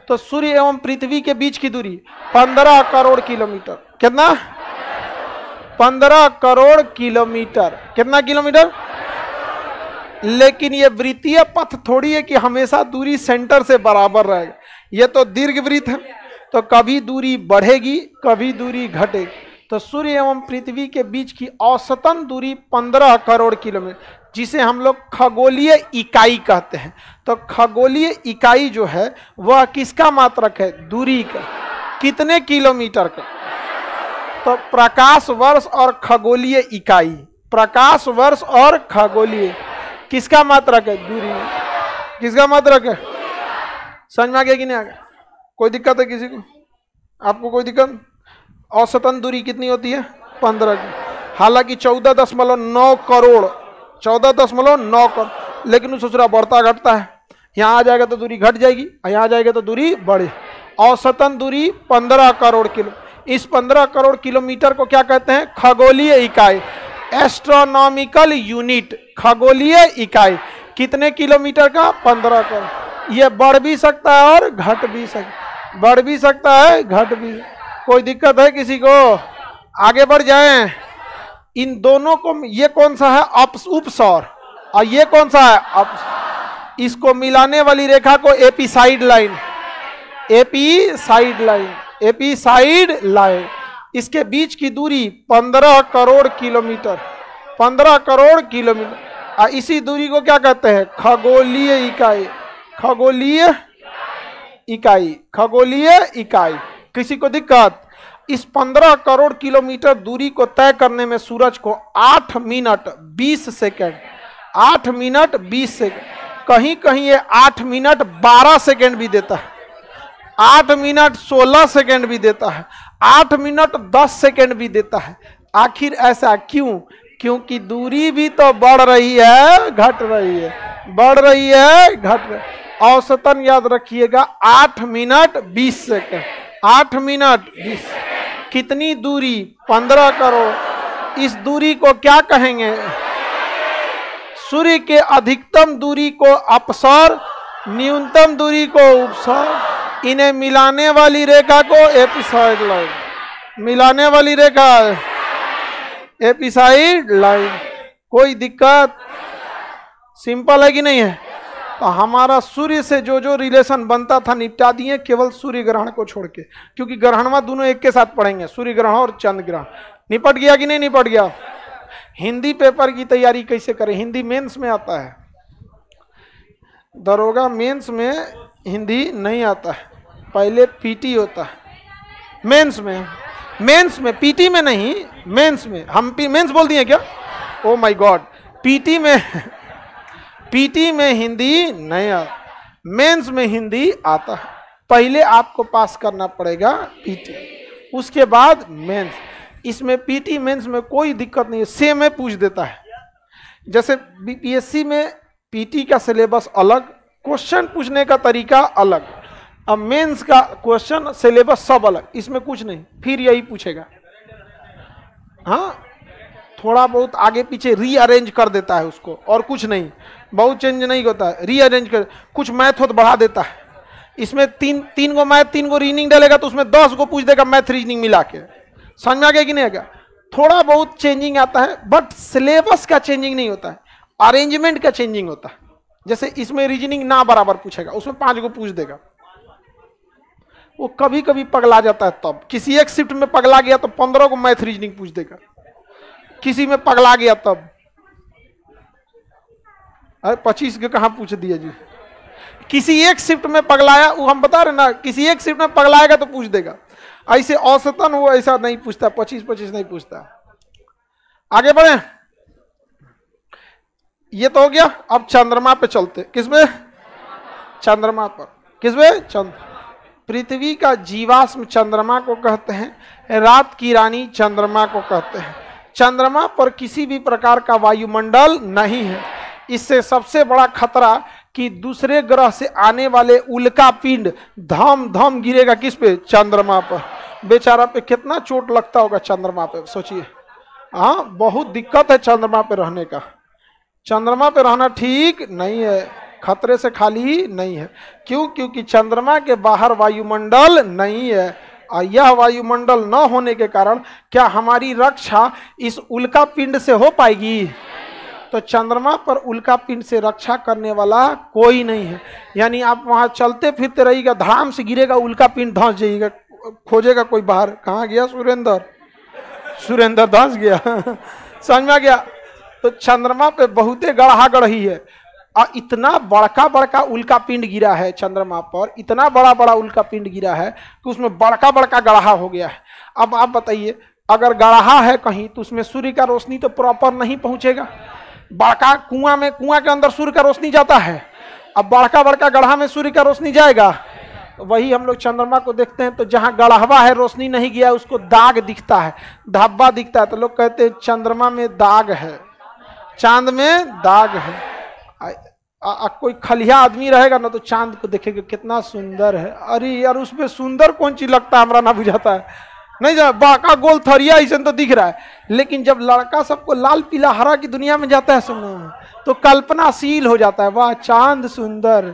तो सूर्य एवं पृथ्वी के बीच की दूरी 15 करोड़ किलोमीटर। कितना? 15 करोड़ किलोमीटर। कितना किलोमीटर? लेकिन ये वृत्तीय पथ थोड़ी है कि हमेशा दूरी सेंटर से बराबर रहेगा, ये तो दीर्घवृत्त है। तो कभी दूरी बढ़ेगी कभी दूरी घटेगी। तो सूर्य एवं पृथ्वी के बीच की औसतन दूरी 15 करोड़ किलोमीटर, जिसे हम लोग खगोलीय इकाई कहते हैं। तो खगोलीय इकाई जो है वह किसका मात्रक है? दूरी का। कितने किलोमीटर का? तो प्रकाश वर्ष और खगोलीय इकाई, प्रकाश वर्ष और खगोलीय किसका मात्रक है? दूरी। किसका मात्रक है? समझ में आ गया कि नहीं आ गया? कोई दिक्कत है किसी को? आपको कोई दिक्कत? औसतन दूरी कितनी होती है? 15। हालांकि 14.9 करोड़ 14.9 करोड़, लेकिन उसका बढ़ता घटता है। यहाँ आ जाएगा तो दूरी घट जाएगी और यहाँ आ जाएगा तो दूरी बढ़े। औसतन दूरी 15 करोड़ किलो। इस 15 करोड़ किलोमीटर को क्या कहते हैं? खगोलीय इकाई, एस्ट्रोनॉमिकल यूनिट। खगोलीय इकाई कितने किलोमीटर का? 15 करोड़। ये बढ़ भी सकता है और घट भी सकता, बढ़ भी सकता है, घट भी। कोई दिक्कत है किसी को? आगे बढ़ जाएं। इन दोनों को, ये कौन सा है? उपसौर, और ये कौन सा है? इसको मिलाने वाली रेखा को apside line, apside line, apside line. इसके बीच की दूरी 15 करोड़ किलोमीटर, 15 करोड़ किलोमीटर। और इसी दूरी को क्या कहते हैं? खगोलीय इकाई, खगोलीय इकाई, खगोलीय इकाई। किसी को दिक्कत? इस 15 करोड़ किलोमीटर दूरी को तय करने में सूरज को 8 मिनट 20 सेकेंड, 8 मिनट 20 सेकेंड, कहीं कहीं ये 8 मिनट 12 सेकेंड भी देता है, 8 मिनट 16 सेकेंड भी देता है, 8 मिनट 10 सेकेंड भी देता है। आखिर ऐसा क्यों? क्योंकि दूरी भी तो बढ़ रही है, घट रही है, बढ़ रही है, घट रही है। औसतन याद रखिएगा 8 मिनट 20 सेकेंड, 8 मिनट 20। कितनी दूरी? 15 करोड़। इस दूरी को क्या कहेंगे? सूर्य के अधिकतम दूरी को अपसौर, न्यूनतम दूरी को उपसौर। इन्हें मिलाने वाली रेखा को एपिसाइड लाइन, मिलाने वाली रेखा एपिसाइड लाइन। कोई दिक्कत? सिंपल है कि नहीं है? तो हमारा सूर्य से जो जो रिलेशन बनता था निपटा दिए, केवल सूर्य ग्रहण को छोड़ के, क्योंकि ग्रहणवा दोनों एक के साथ पढ़ेंगे, सूर्य ग्रहण और चंद्र ग्रहण। निपट गया कि नहीं निपट गया? हिंदी पेपर की तैयारी कैसे करें? हिंदी मेंस में आता है, दरोगा मेंस में हिंदी नहीं आता है, पहले पीटी होता है। मेंस में, मेंस में, पीटी में नहीं, मेंस में। हम मेंस बोल दिए क्या? Oh my God. पीटी में, पीटी में हिंदी नहीं आता, मेंस में हिंदी आता है। पहले आपको पास करना पड़ेगा पीटी, उसके बाद मेंस। इसमें पीटी मेंस में कोई दिक्कत नहीं है, सेम है, पूछ देता है। जैसे बीपीएससी में पीटी का सिलेबस अलग, क्वेश्चन पूछने का तरीका अलग, अब मेंस का क्वेश्चन सिलेबस सब अलग। इसमें कुछ नहीं, फिर यही पूछेगा। हाँ, थोड़ा बहुत आगे पीछे रीअरेंज कर देता है उसको, और कुछ नहीं, बहुत चेंज नहीं होता है, रीअरेंज कर। कुछ मैथ हो तो बढ़ा देता है, इसमें तीन को मैथ, 3 को रीजनिंग डालेगा तो उसमें 10 को पूछ देगा मैथ रीजनिंग मिला के। समझ में आ गया कि नहीं आ गया? थोड़ा बहुत चेंजिंग आता है, बट सिलेबस का चेंजिंग नहीं होता है, अरेंजमेंट का चेंजिंग होता है। जैसे इसमें रीजनिंग ना बराबर पूछेगा, उसमें 5 को पूछ देगा। वो कभी कभी पगला जाता है, तब किसी एक शिफ्ट में पगला गया तो 15 को मैथ रीजनिंग पूछ देगा, किसी में पगला गया तब। अरे 25 के कहाँ पूछ दिया जी? किसी एक शिफ्ट में पगलाया, वो हम बता रहे ना, किसी एक शिफ्ट में पगलाएगा तो पूछ देगा। ऐसे औसतन वो ऐसा नहीं पूछता, 25-25 नहीं पूछता। आगे बढ़े, ये तो हो गया। अब चंद्रमा पे चलते। किसमें? चंद्रमा पर। किसमें? चंद्र। पृथ्वी का जीवाश्म चंद्रमा को कहते हैं, रात की रानी चंद्रमा को कहते हैं। चंद्रमा पर किसी भी प्रकार का वायुमंडल नहीं है। इससे सबसे बड़ा खतरा कि दूसरे ग्रह से आने वाले उल्का पिंड धम धम गिरेगा। किस पे? चंद्रमा पर। बेचारा पे कितना चोट लगता होगा चंद्रमा पे, सोचिए। हाँ, बहुत दिक्कत है चंद्रमा पे रहने का। चंद्रमा पे रहना ठीक नहीं है, खतरे से खाली नहीं है। क्यों? क्योंकि चंद्रमा के बाहर वायुमंडल नहीं है, और यह वायुमंडल न होने के कारण क्या हमारी रक्षा इस उल्का पिंड से हो पाएगी? तो चंद्रमा पर उल्का पिंड से रक्षा करने वाला कोई नहीं है। यानी आप वहाँ चलते फिरते रहिएगा, धड़ाम से गिरेगा उल्का पिंड, धंस जाइएगा, खोजेगा कोई बाहर, कहाँ गया सुरेंद्र, सुरेंद्र दास गया समझ में आ गया। तो चंद्रमा पे बहुते गढ़ा गढ़ी है और इतना बड़का बड़का उल्का पिंड गिरा है चंद्रमा पर, इतना बड़ा बड़ा उल्का पिंड गिरा है कि उसमें बड़का बड़का गढ़ा हो गया है। अब आप बताइए अगर गढ़ा है कहीं तो उसमें सूर्य का रोशनी तो प्रॉपर नहीं पहुंचेगा। बड़का कुआं में, कुआं के अंदर सूर्य का रोशनी जाता है, अब बड़का बड़का गढ़ा में सूर्य का रोशनी जाएगा। तो वही हम लोग चंद्रमा को देखते हैं तो जहाँ गढ़वा है रोशनी नहीं गया उसको दाग दिखता है, धब्बा दिखता है। तो लोग कहते हैं चंद्रमा में दाग है, चांद में दाग है। कोई खलिया आदमी रहेगा ना तो चांद को देखेगा कितना सुंदर है, अरे यार उसमें सुंदर कौन चीज लगता है, हमारा ना बुझाता है नहीं जा बाका गोल थरिया ऐसा तो दिख रहा है। लेकिन जब लड़का सबको लाल पीला हरा की दुनिया में जाता है सुनने तो कल्पनाशील हो जाता है, वाह चांद सुंदर,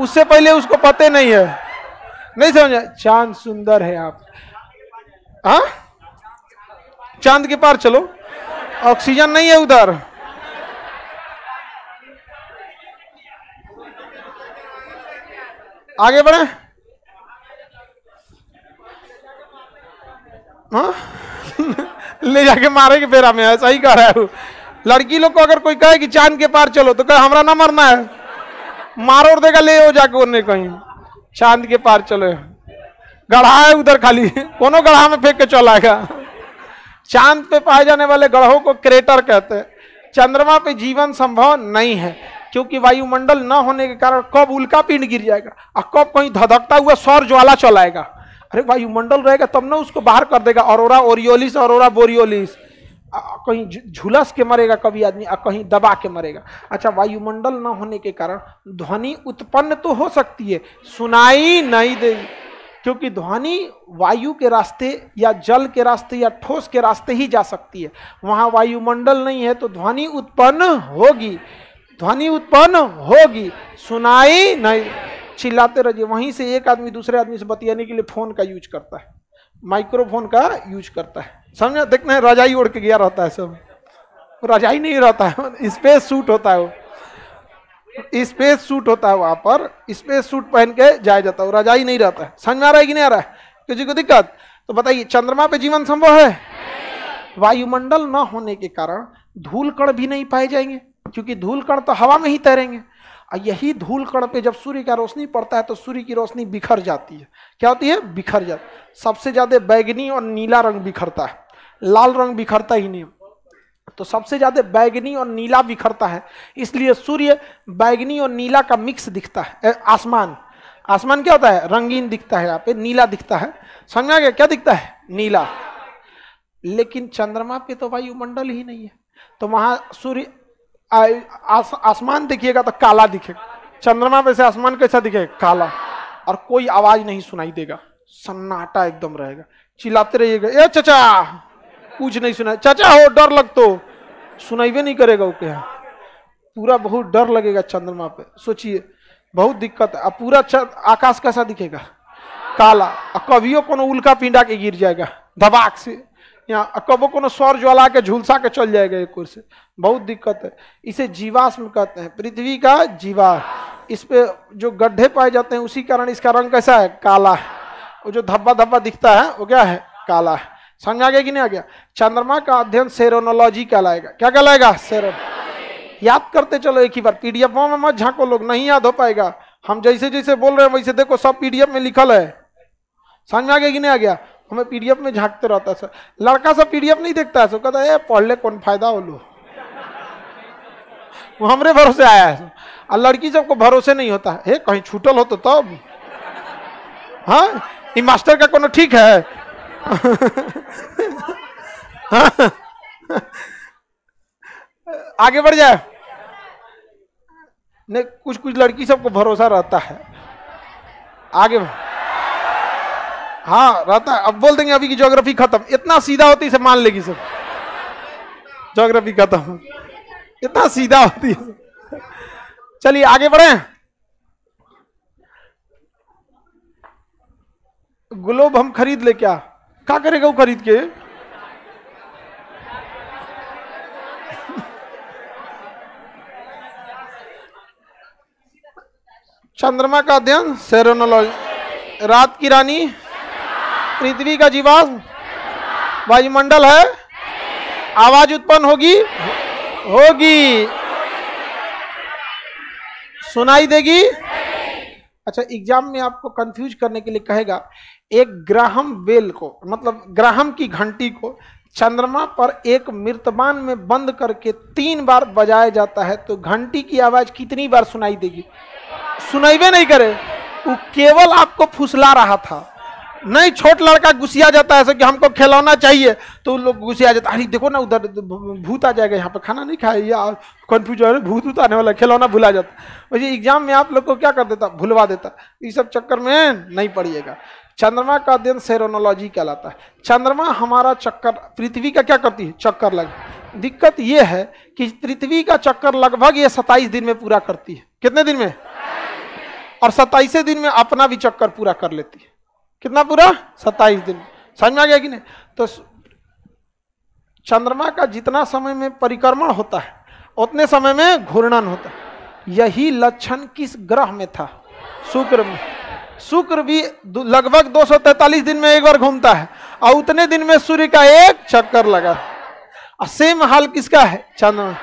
उससे पहले उसको पते नहीं है, नहीं समझा चांद सुंदर है आप हाँ चांद के पार चलो ऑक्सीजन नहीं है उधर। आगे बढ़े हाँ ले जाके मारेंगे फेरा में, सही कह रहा है। लड़की लोग को अगर कोई कहे कि चांद के पार चलो तो कहे हमरा ना मरना है, मारो और देगा ले हो जाके उन्हें कहीं चांद के पार चलो। गढ़ा है उधर खाली, कोनो गढ़ा में फेंक के चला आएगा। चांद पे पाए जाने वाले ग्रहों को क्रेटर कहते हैं। चंद्रमा पे जीवन संभव नहीं है क्योंकि वायुमंडल न होने के कारण कब उल्का पिंड गिर जाएगा और कब कहीं धधकता हुआ सौर ज्वाला चलाएगा। अरे वायुमंडल रहेगा तब ना उसको बाहर कर देगा, औरोरा ओरियोलिस औरोरा बोरियोलिस। कहीं झुलस के मरेगा कभी आदमी और कहीं दबा के मरेगा। अच्छा वायुमंडल ना होने के कारण ध्वनि उत्पन्न तो हो सकती है, सुनाई नहीं देगी क्योंकि ध्वनि वायु के रास्ते या जल के रास्ते या ठोस के रास्ते ही जा सकती है। वहाँ वायुमंडल नहीं है तो ध्वनि उत्पन्न होगी, ध्वनि उत्पन्न होगी, सुनाई नहीं, चिल्लाते रहिए। वहीं से एक आदमी दूसरे आदमी से बतियाने के लिए फ़ोन का यूज करता है, माइक्रोफोन का यूज करता है, समझा। देखते हैं रजाई ओढ़ के गया रहता है, सब रजाई नहीं रहता है, स्पेस सूट होता है, वो स्पेस सूट होता है, वहाँ पर स्पेस सूट पहन के जाया जाता है, रजाई नहीं रहता है। समझ में आ रहा है कि नहीं आ रहा है, किसी को दिक्कत? तो बताइए चंद्रमा पे जीवन संभव है? वायुमंडल ना होने के कारण धूल कण भी नहीं पाए जाएंगे क्योंकि धूल कण तो हवा में ही तैरेंगे। और यही धूल कण पे जब सूर्य का रोशनी पड़ता है तो सूर्य की रोशनी बिखर जाती है। क्या होती है? बिखर जाती है। सबसे ज़्यादा बैगनी और नीला रंग बिखरता है, लाल रंग बिखरता ही नहीं, तो सबसे ज़्यादा बैगनी और नीला बिखरता है, इसलिए सूर्य बैगनी और नीला का मिक्स दिखता है। आसमान, आसमान क्या होता है? रंगीन दिखता है, यहाँ पे नीला दिखता है। समझ आ गया क्या दिखता है? नीला। लेकिन चंद्रमा पे तो वायुमंडल ही नहीं है तो वहाँ सूर्य आसमान दिखिएगा तो काला दिखेगा। चंद्रमा पे से आसमान कैसा दिखेगा? काला। और कोई आवाज़ नहीं सुनाई देगा, सन्नाटा एकदम रहेगा। चिल्लाते रहिएगा ए चचा, कुछ नहीं सुना, चाचा हो डर लगतो, सुनाई नहीं करेगा। ओके पूरा बहुत डर लगेगा चंद्रमा पे, सोचिए बहुत दिक्कत है। अब पूरा आकाश कैसा दिखेगा? काला। कभियो कोनो उल्का पिंडा के गिर जाएगा धबाक से, यहाँ कबो कोनो सौर ज्वाला के झुलसा के चल जाएगा एक ओर से, बहुत दिक्कत है। इसे जीवाश्म कहते हैं, पृथ्वी का जीवाश्म। इस पे जो गड्ढे पाए जाते हैं उसी कारण इसका रंग कैसा है? काला है। और जो धब्बा धब्बा दिखता है वो क्या है? काला है। समझ आ गया कि नहीं आ गया? चंद्रमा का अध्ययन सेरोनोलॉजी कहलाएगा। क्या कहलाएगा? सेरोन। याद करते चलो एक ही बार, पीडीएफ में मत झांको लोग, नहीं याद हो पाएगा। हम जैसे जैसे बोल रहे हैं वैसे देखो, सब पीडीएफ में लिखल है। समझ आ गया कि नहीं आ गया? हमें पीडीएफ में झांकते रहता है सर, लड़का सब पीडीएफ नहीं देखता है, सो कहता है पढ़ ले कौन फायदा हो लो, वो हमरे भरोसे आया है। और लड़की सबको भरोसे नहीं होता है, कहीं छूटल हो तो तब हाँ ये मास्टर का कोनो ठीक है आगे बढ़ जाए नहीं, कुछ कुछ लड़की सबको भरोसा रहता है। आगे हाँ रहता है। अब बोल देंगे अभी की ज्योग्राफी खत्म, इतना सीधा होती है मान लेगी सब, ज्योग्राफी खत्म, इतना सीधा होती है। चलिए आगे बढ़े। ग्लोब हम खरीद ले, क्या क्या करेगा वो खरीद के? चंद्रमा का अध्ययन सेरोनोलॉजी, रात की रानी, पृथ्वी का जीवाश्म, वायुमंडल है, आवाज उत्पन्न होगी होगी, सुनाई देगी। अच्छा, एग्जाम में आपको कंफ्यूज करने के लिए कहेगा एक ग्राहम बेल को, मतलब ग्राहम की घंटी को चंद्रमा पर एक मृतबान में बंद करके 3 बार बजाया जाता है, तो घंटी की आवाज कितनी बार सुनाई देगी? सुनाईवे नहीं करे, वो केवल आपको फुसला रहा था। नहीं, छोट लड़का घुसिया जाता है ऐसे कि हमको खिलौना चाहिए, तो लोग घुसिया जाता है, अरे देखो ना उधर भूत आ जाएगा, यहाँ पर खाना नहीं खाया, या कन्फ्यूज हो रहा है, भूत आने वाला, खिलौना भुला जाता। वैसे एग्जाम में आप लोग को क्या कर देता? भुलवा देता। ये सब चक्कर में नहीं पड़िएगा। चंद्रमा का अध्ययन सेरोनोलॉजी कहलाता है। चंद्रमा हमारा चक्कर, पृथ्वी का क्या करती है? चक्कर लग। दिक्कत ये है कि पृथ्वी का चक्कर लगभग ये 27 दिन में पूरा करती है। कितने दिन में? और 27 दिन में अपना भी चक्कर पूरा कर लेती है। कितना पूरा? 27 दिन। समझ में आ गया कि नहीं? तो चंद्रमा का जितना समय में परिक्रमण होता है उतने समय में घूर्णन होता है। यही लक्षण किस ग्रह में था? शुक्र में। शुक्र भी लगभग 243 दिन में एक बार घूमता है और उतने दिन में सूर्य का एक चक्कर लगा। सेम हाल किसका है? चंद्रमा।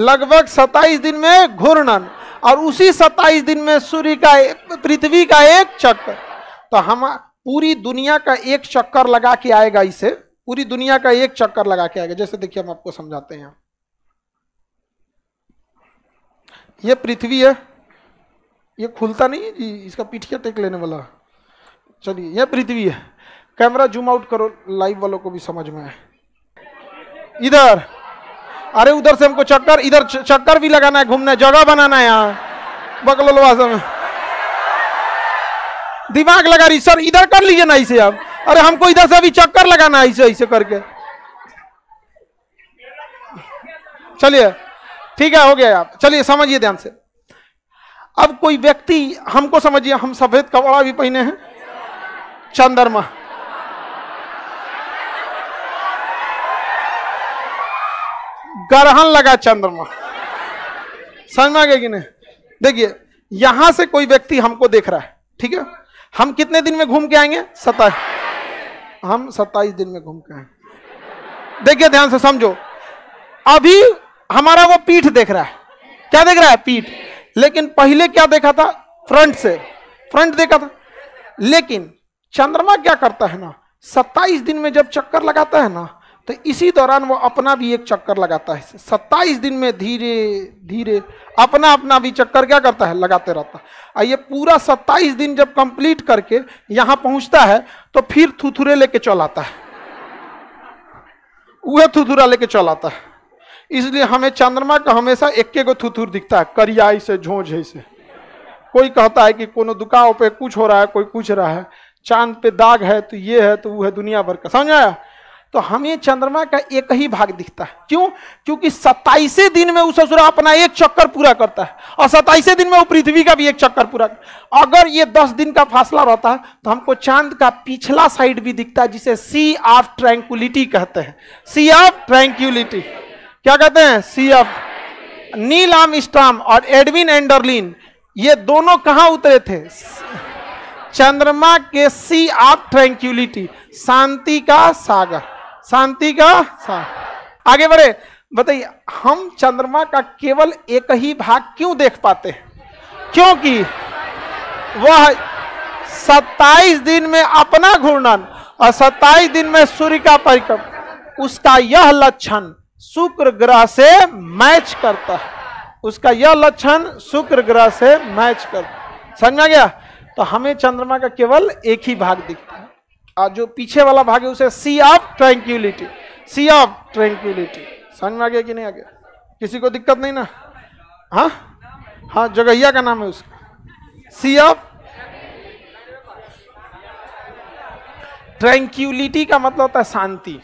लगभग 27 दिन में घूर्णन और उसी 27 दिन में सूर्य का, पृथ्वी का एक चक्कर। तो हम पूरी दुनिया का एक चक्कर लगा के आएगा, इसे पूरी दुनिया का एक चक्कर लगा के आएगा। जैसे देखिए हम आपको समझाते हैं, ये पृथ्वी है, ये खुलता नहीं है जी, इसका पीठिया टेक लेने वाला। चलिए, यह पृथ्वी है। कैमरा जूम आउट करो, लाइव वालों को भी समझ में आए। इधर, अरे उधर से हमको चक्कर, इधर चक्कर भी लगाना है, घूमना है, जगह बनाना है। यहाँ बकलोलवासा में दिमाग लगा रही। सर इधर कर लीजिए ना इसे आप, अरे हमको इधर से अभी चक्कर लगाना है, इसे ऐसे करके। चलिए ठीक है, हो गया आप। चलिए समझिए ध्यान से। अब कोई व्यक्ति, हमको समझिए, हम सफेद कपड़ा भी पहने हैं, चंद्रमा। ग्रहण लगा चंद्रमा। समझ में आ गया कि नहीं? देखिए यहां से कोई व्यक्ति हमको देख रहा है, ठीक है। हम कितने दिन में घूम के आएंगे? 27। हम 27 दिन में घूम के आएंगे। देखिए ध्यान से समझो, अभी हमारा वो पीठ देख रहा है। क्या देख रहा है? पीठ। लेकिन पहले क्या देखा था? फ्रंट से, फ्रंट देखा था। लेकिन चंद्रमा क्या करता है ना, 27 दिन में जब चक्कर लगाता है ना, तो इसी दौरान वो अपना भी एक चक्कर लगाता है। 27 दिन में धीरे धीरे अपना अपना भी चक्कर क्या करता है? लगाते रहता है। और ये पूरा 27 दिन जब कंप्लीट करके यहाँ पहुँचता है तो फिर थुथुरे लेके चलाता है, वह थुथुरा लेके चलाता है। इसलिए हमें चंद्रमा का हमेशा एक गो थुथुर दिखता है, करियाई से, झोंझे से। कोई कहता है कि कोनो दुकान पे कुछ हो रहा है, कोई कुछ रहा है, चांद पे दाग है, तो ये है, तो वो है, दुनिया भर का। समझ आया? तो हमें चंद्रमा का एक ही भाग दिखता है। क्यों? क्योंकि 27 दिन में वो ससुरा अपना एक चक्कर पूरा करता है और 27 दिन में वो पृथ्वी का भी एक चक्कर पूरा। अगर ये 10 दिन का फासला रहता है तो हमको चांद का पिछला साइड भी दिखता है, जिसे सी ऑफ ट्रैंक्विलिटी कहते हैं। सी ऑफ ट्रैंक्विलिटी क्या कहते हैं? Sea of. नील आर्मस्ट्रांग और एडविन एंडरलिन, ये दोनों कहाँ उतरे थे? चंद्रमा के सी ऑफ ट्रैंक्विलिटी, शांति का सागर, शांति का सागर। आगे बढ़े, बताइए हम चंद्रमा का केवल एक ही भाग क्यों देख पाते हैं? क्योंकि वह 27 दिन में अपना घूर्णन और 27 दिन में सूर्य का परिक्रम, उसका यह लक्षण शुक्र ग्रह से मैच करता है। उसका यह लक्षण शुक्र ग्रह से मैच करता। समझ में गया? तो हमें चंद्रमा का केवल एक ही भाग दिखता है और जो पीछे वाला भाग है उसे sea of tranquillity, sea of tranquillity. समझ में आ गया कि नहीं आ गया? किसी को दिक्कत नहीं ना? हाँ हाँ, जगहिया का नाम है उसका, सी ऑफ ट्रैंक्विलिटी का मतलब होता है शांति।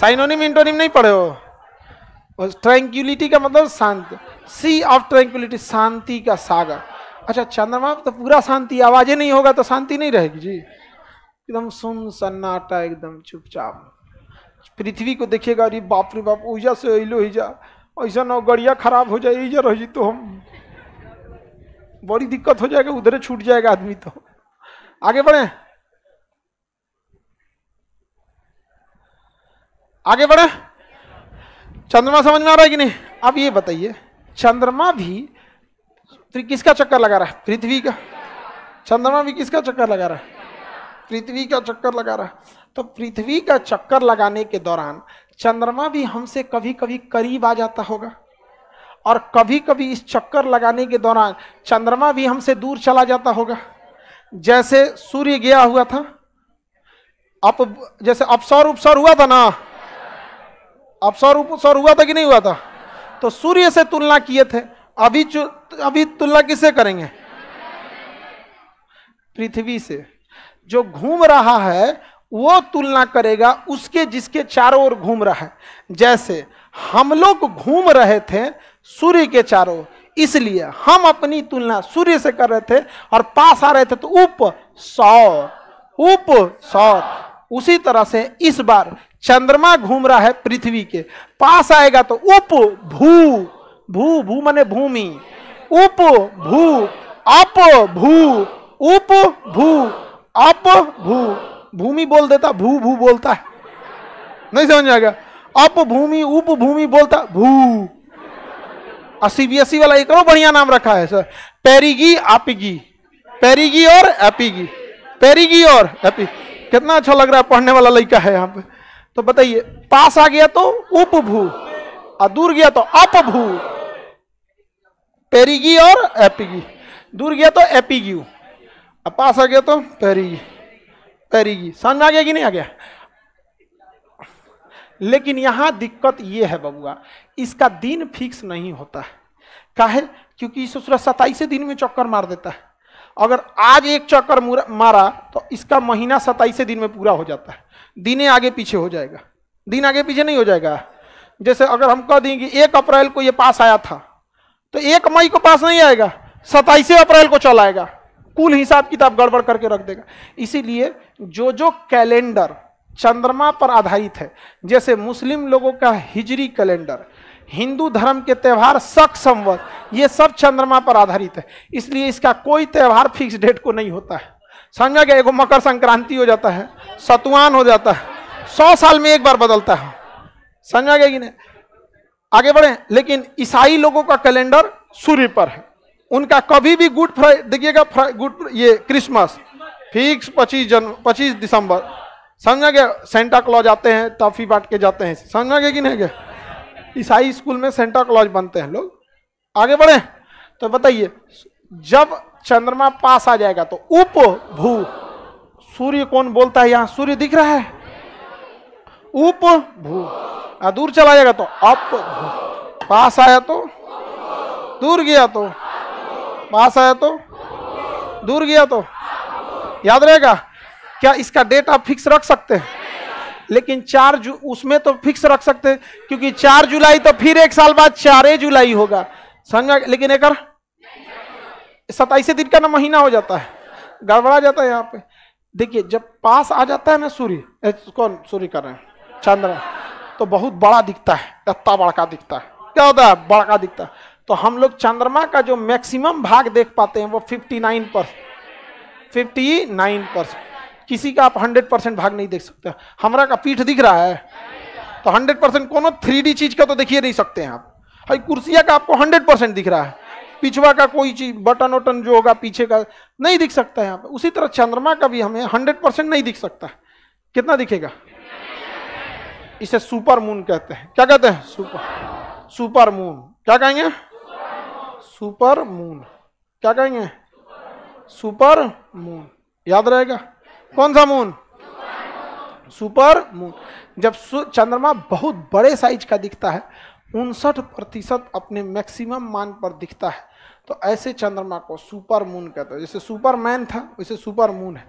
साइनोनिम इंटोनिम नहीं पढ़े हो। ट्रैंक्विलिटी का मतलब शांत, सी ऑफ ट्रैंक्विलिटी, शांति का सागर। अच्छा, चंद्रमा तो पूरा शांति, आवाजें नहीं होगा तो शांति नहीं रहेगी जी, एकदम सुन सन्नाटा, एकदम चुपचाप। पृथ्वी को देखिएगा, अरे बाप रे बाप, ओजा से अलो हिजा, ऐसा ना गड़िया खराब हो जाए, ईजा रह जी तो हम बड़ी दिक्कत हो जाएगा, उधरे छूट जाएगा आदमी। तो आगे बढ़े, आगे बढ़े। चंद्रमा समझ में आ रहा है कि नहीं? अब ये बताइए, चंद्रमा भी किसका चक्कर लगा रहा है? पृथ्वी का। चंद्रमा भी किसका चक्कर लगा रहा है? पृथ्वी का चक्कर लगा रहा है। तो पृथ्वी का चक्कर लगाने के दौरान चंद्रमा भी हमसे कभी कभी करीब आ जाता होगा, और कभी कभी इस चक्कर लगाने के दौरान चंद्रमा भी हमसे दूर चला जाता होगा। जैसे सूर्य गया हुआ था, जैसे अपसौर उपसौर हुआ था ना, अपसौर उपसौर हुआ था कि नहीं हुआ था? तो सूर्य से तुलना किए थे, अभी तुलना किससे करेंगे? पृथ्वी से। जो घूम रहा है वो तुलना करेगा उसके जिसके चारों ओर घूम रहा है। जैसे हम लोग घूम रहे थे सूर्य के चारों ओर, इसलिए हम अपनी तुलना सूर्य से कर रहे थे और पास आ रहे थे, तो उप सौर। उसी तरह से इस बार चंद्रमा घूम रहा है पृथ्वी के, पास आएगा तो उप भू, भू भू माने भूमि, उप भू अप भू, उप भू अप भू, भूमि बोल देता, भू भू बोलता है, नहीं समझ आएगा, अप भूमि उप भूमि बोलता भू। सीबीएसई वाला ये करो, बढ़िया नाम रखा है सर, पेरिगी आपिगी, पेरिगी और एपिगी, पेरिगी और एपी, कितना अच्छा लग रहा है, पढ़ने वाला लड़का है यहाँ पे। तो बताइए, पास आ गया तो उपभू और दूर गया तो अपभू, पेरिगी और एपिगी, दूर गया तो एपिगी, और पास आ गया तो पेरिगी पेरिगी। समझ में आ गया कि नहीं आ गया? लेकिन यहाँ दिक्कत ये है बबुआ, इसका दिन फिक्स नहीं होता है। काहे? क्योंकि ससुरा 27 दिन में चक्कर मार देता है। अगर आज एक चक्कर मारा तो इसका महीना 27 दिन में पूरा हो जाता है। दिन आगे पीछे हो जाएगा, दिन आगे पीछे नहीं हो जाएगा। जैसे अगर हम कह दें कि 1 अप्रैल को ये पास आया था, तो 1 मई को पास नहीं आएगा, 27 अप्रैल को चला आएगा। कुल हिसाब किताब गड़बड़ करके रख देगा। इसीलिए जो जो कैलेंडर चंद्रमा पर आधारित है, जैसे मुस्लिम लोगों का हिजरी कैलेंडर, हिंदू धर्म के त्यौहार शक संवत, ये सब चंद्रमा पर आधारित है। इसलिए इसका कोई त्यौहार फिक्स डेट को नहीं होता है। समझा गया? एगो मकर संक्रांति हो जाता है, सतुआन हो जाता है, 100 साल में एक बार बदलता है। समझा गया कि नहीं? आगे बढ़े। लेकिन ईसाई लोगों का कैलेंडर सूर्य पर है, उनका कभी भी गुड फ्राइडे देखिएगा, गुड ये क्रिसमस फिक्स 25 दिसंबर। समझा गया? सेंटा क्लॉज आते हैं, टॉफी बांट के जाते हैं। समझा गया कि नहीं गया? ईसाई स्कूल में सेंटा क्लॉज बनते हैं लोग। आगे बढ़े। तो बताइए, जब चंद्रमा पास आ जाएगा तो उप भू, सूर्य कौन बोलता है? यहाँ सूर्य दिख रहा है, उप भू, दूर चला जाएगा तो अप भू, पास आया तो दूर गया तो पास आया तो दूर गया तो। याद रहेगा? क्या इसका डेट आप फिक्स रख सकते हैं? लेकिन उसमें तो फिक्स रख सकते हैं, क्योंकि 4 जुलाई तो फिर एक साल बाद 4 जुलाई होगा। समझा? लेकिन एक 27 दिन का ना महीना हो जाता है, गड़बड़ा जाता है। यहाँ पे देखिए, जब पास आ जाता है ना सूर्य, कौन सूर्य कर रहे हैं? चंद्रमा, तो बहुत बड़ा दिखता है, इतना बड़का दिखता है। क्या होता है? बड़का दिखता है। तो हम लोग चंद्रमा का जो मैक्सिमम भाग देख पाते हैं वो 59%। किसी का आप 100% भाग नहीं देख सकते। हमारा का पीठ दिख रहा है तो 100% कोनो 3D चीज का तो देखिए नहीं सकते हैं आप। भाई कुर्सिया का आपको 100% दिख रहा है, पिछवा का कोई चीज बटन वटन जो होगा पीछे का नहीं दिख सकता है यहाँ पे। उसी तरह चंद्रमा का भी हमें 100% नहीं दिख सकता। कितना दिखेगा? इसे सुपर मून कहते हैं। क्या कहते हैं? Super moon. क्या कहेंगे? Super moon. क्या कहेंगे? Super moon. याद रहेगा? कौन सा मून? Super moon. जब चंद्रमा बहुत बड़े साइज का दिखता है, 59% अपने मैक्सिमम मान पर दिखता है, तो ऐसे चंद्रमा को सुपर मून कहते हैं। जैसे सुपरमैन था, वैसे सुपर मून है।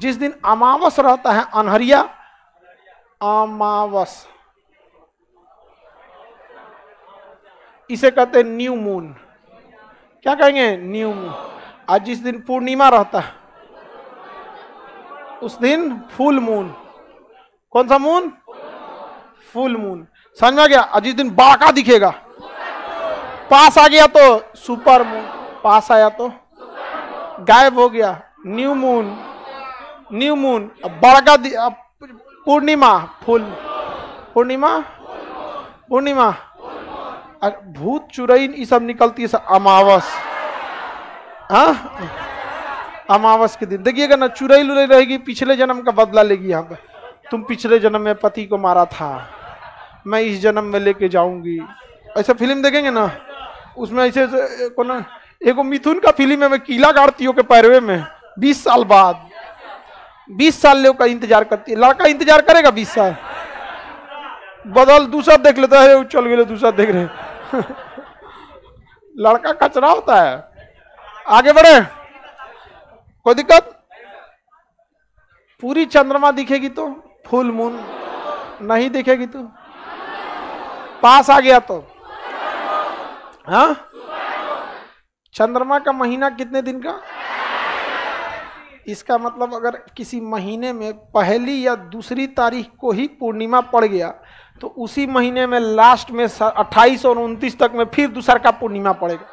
जिस दिन अमावस रहता है, अनहरिया अमावस, इसे कहते हैं न्यू मून। क्या कहेंगे? New moon. आज जिस दिन पूर्णिमा रहता है उस दिन फुल मून। कौन सा मून? Full moon. समझ में गया? आज जिस दिन बड़का दिखेगा, पास आ गया तो सुपर मून, पास आया तो गायब हो गया, न्यू मून। न्यू मून, बड़का, पूर्णिमा, फुल। पूर्णिमा पूर्णिमा भूत चुरैन ये सब निकलती है अमावस। हाँ अमावस के दिन देखिएगा ना, चुरैल उरैल रहेगी पिछले जन्म का बदला लेगी। यहाँ पे तुम पिछले जन्म में पति को मारा था, मैं इस जन्म में लेके जाऊंगी। ऐसा फिल्म देखेंगे ना, उसमें ऐसे को एगो मिथुन का फिल्म है, मैं कीला गाड़ती हूँ के पैरवे में 20 साल बाद। 20 साल लोग का इंतजार करती है, लड़का इंतजार करेगा 20 साल? बदल दूसरा देख लेता है, चल गए दूसरा देख रहे। लड़का कचरा होता है। आगे बढ़े, कोई दिक्कत? पूरी चंद्रमा दिखेगी तो, फुल मून नहीं दिखेगी तो, पास आ गया तो। हाँ चंद्रमा का महीना कितने दिन का? इसका मतलब अगर किसी महीने में पहली या दूसरी तारीख को ही पूर्णिमा पड़ गया तो उसी महीने में लास्ट में 28 और 29 तक में फिर दूसरा का पूर्णिमा पड़ेगा।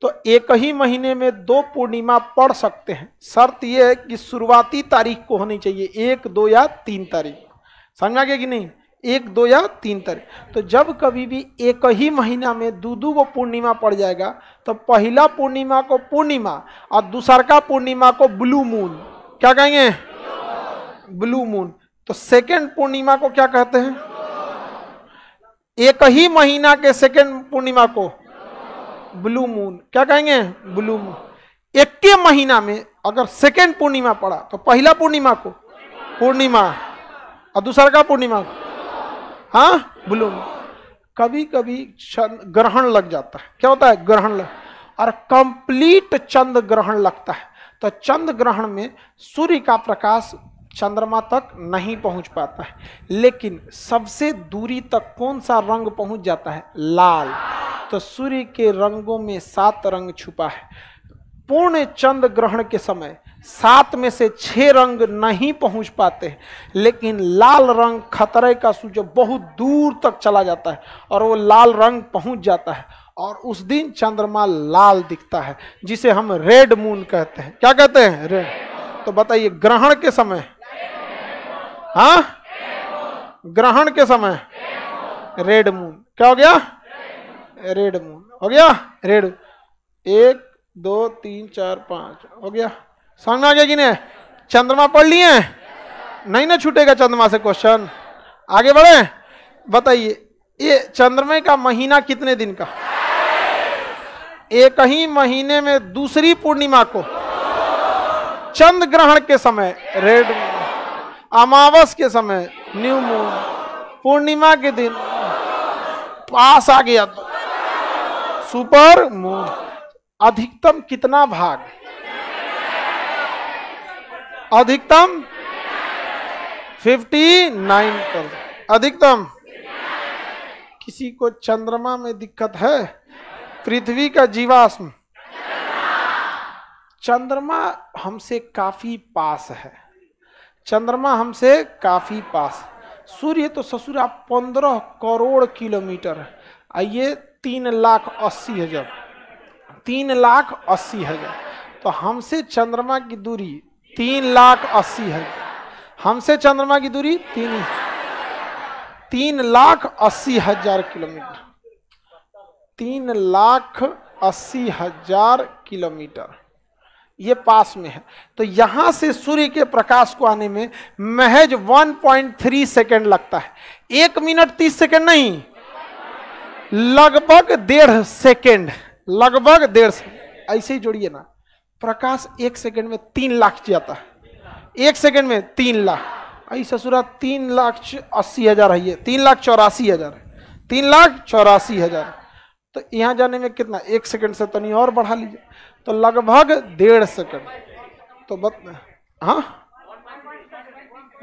तो एक ही महीने में 2 पूर्णिमा पड़ सकते हैं। शर्त यह है कि शुरुआती तारीख को होनी चाहिए 1, 2 या 3 तारीख। समझा गया कि नहीं? 1, 2 या 3 तारीख। तो जब कभी भी एक ही महीना में 2-2 को पूर्णिमा पड़ जाएगा तो पहला पूर्णिमा को पूर्णिमा और दूसरा पूर्णिमा को ब्लू मून। क्या कहेंगे? Blue moon. तो सेकंड पूर्णिमा को क्या कहते हैं? एक ही महीना के सेकंड पूर्णिमा को ब्लू मून। क्या कहेंगे? Blue moon. एक के महीना में अगर सेकंड पूर्णिमा पड़ा तो पहला पूर्णिमा को पूर्णिमा और दूसरा पूर्णिमा को हाँ ब्लू। कभी कभी ग्रहण लग जाता है। क्या होता है? ग्रहण लग और कंप्लीट चंद्र ग्रहण लगता है। तो चंद्र ग्रहण में सूर्य का प्रकाश चंद्रमा तक नहीं पहुंच पाता है, लेकिन सबसे दूरी तक कौन सा रंग पहुंच जाता है? लाल। तो सूर्य के रंगों में 7 रंग छुपा है। पूर्ण चंद्र ग्रहण के समय 7 में से 6 रंग नहीं पहुंच पाते हैं, लेकिन लाल रंग खतरे का सूचक बहुत दूर तक चला जाता है और वो लाल रंग पहुंच जाता है और उस दिन चंद्रमा लाल दिखता है, जिसे हम रेड मून कहते हैं। क्या कहते हैं? रेड। तो बताइए ग्रहण के समय, हाँ ग्रहण के समय रेड मून क्या हो गया? रेड मून हो गया। रेड 1, 2, 3, 4, 5 हो गया। समझ आ गया कि नहीं? चंद्रमा पढ़ लिए? नहीं ना छूटेगा चंद्रमा से क्वेश्चन। आगे बढ़े, बताइए ये चंद्रमा का महीना कितने दिन का? एक ही महीने में दूसरी पूर्णिमा को चंद्र ग्रहण के समय रेड मून, अमावस के समय न्यू मून, पूर्णिमा के दिन पास आ गया तो सुपर मून। अधिकतम कितना भाग? अधिकतम 59%। अधिकतम। किसी को चंद्रमा में दिक्कत है? पृथ्वी का जीवाश्म चंद्रमा हमसे काफी पास है। चंद्रमा हमसे काफी पास। सूर्य तो ससुरा 15 करोड़ किलोमीटर है। ये 3,80,000 3,80,000। तो हमसे चंद्रमा की दूरी 3,80,000 है। हमसे चंद्रमा की दूरी 3,80,000 किलोमीटर। 3,80,000 किलोमीटर ये पास में है। तो यहाँ से सूर्य के प्रकाश को आने में महज 1.3 सेकेंड लगता है। 1 मिनट 30 सेकेंड नहीं, लगभग 1.5 सेकेंड। लगभग 1.5 सेकेंड। ऐसे ही जोड़िए ना, प्रकाश 1 सेकंड में 3 लाख जाता है। 1 सेकंड में 3 लाख। आई ससुरा 3,80,000 है। ये 3,84,000 है। 3,84,000। तो यहाँ जाने में कितना? 1 सेकंड से तनी और बढ़ा लीजिए तो लगभग 1.5 सेकंड। तो बत हाँ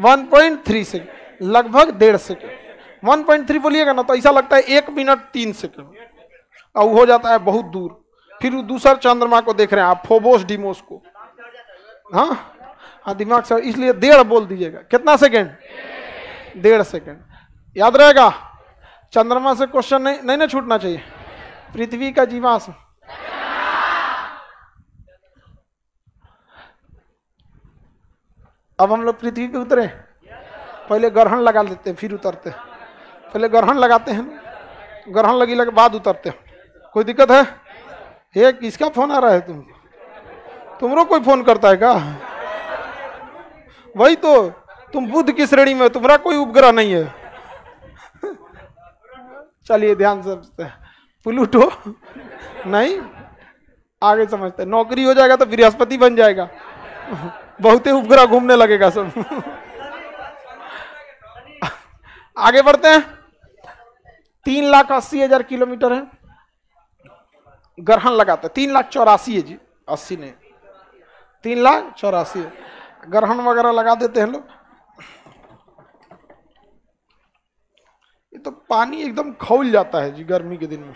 1.3 सेकंड। लगभग 1.5 सेकंड। 1.3 बोलिएगा ना तो ऐसा लगता है 1 मिनट 3 सेकंड। और हो जाता है बहुत दूर। फिर दूसरा चंद्रमा को देख रहे हैं आप, फोबोस डिमोस को। हाँ हाँ दिमाग से, इसलिए 1.5 बोल दीजिएगा। कितना सेकंड? 1.5 सेकंड। याद रहेगा। चंद्रमा से क्वेश्चन नहीं ना छूटना चाहिए। पृथ्वी का जीवाश्म अब हम लोग पृथ्वी पे उतरे, पहले ग्रहण लगा लेते हैं फिर उतरते हैं। पहले ग्रहण लगाते हैं, ग्रहण लगी लगे बाद उतरते हैं। कोई दिक्कत है? ये किसका फोन आ रहा है? तुमरो कोई फोन करता है क्या? वही तो, तुम बुध की श्रेणी में, तुम्हारा कोई उपग्रह नहीं है। चलिए ध्यान से, प्लूटो नहीं, आगे समझते। नौकरी हो जाएगा तो बृहस्पति बन जाएगा, बहुते उपग्रह घूमने लगेगा सब। आगे बढ़ते हैं। 3,80,000 किलोमीटर है, ग्रहण लगाते 3,84,000 है जी, 80 नहीं, 3,84,000 है। ग्रहण वगैरह लगा देते हैं लोग। ये तो पानी एकदम खौल जाता है जी गर्मी के दिन में।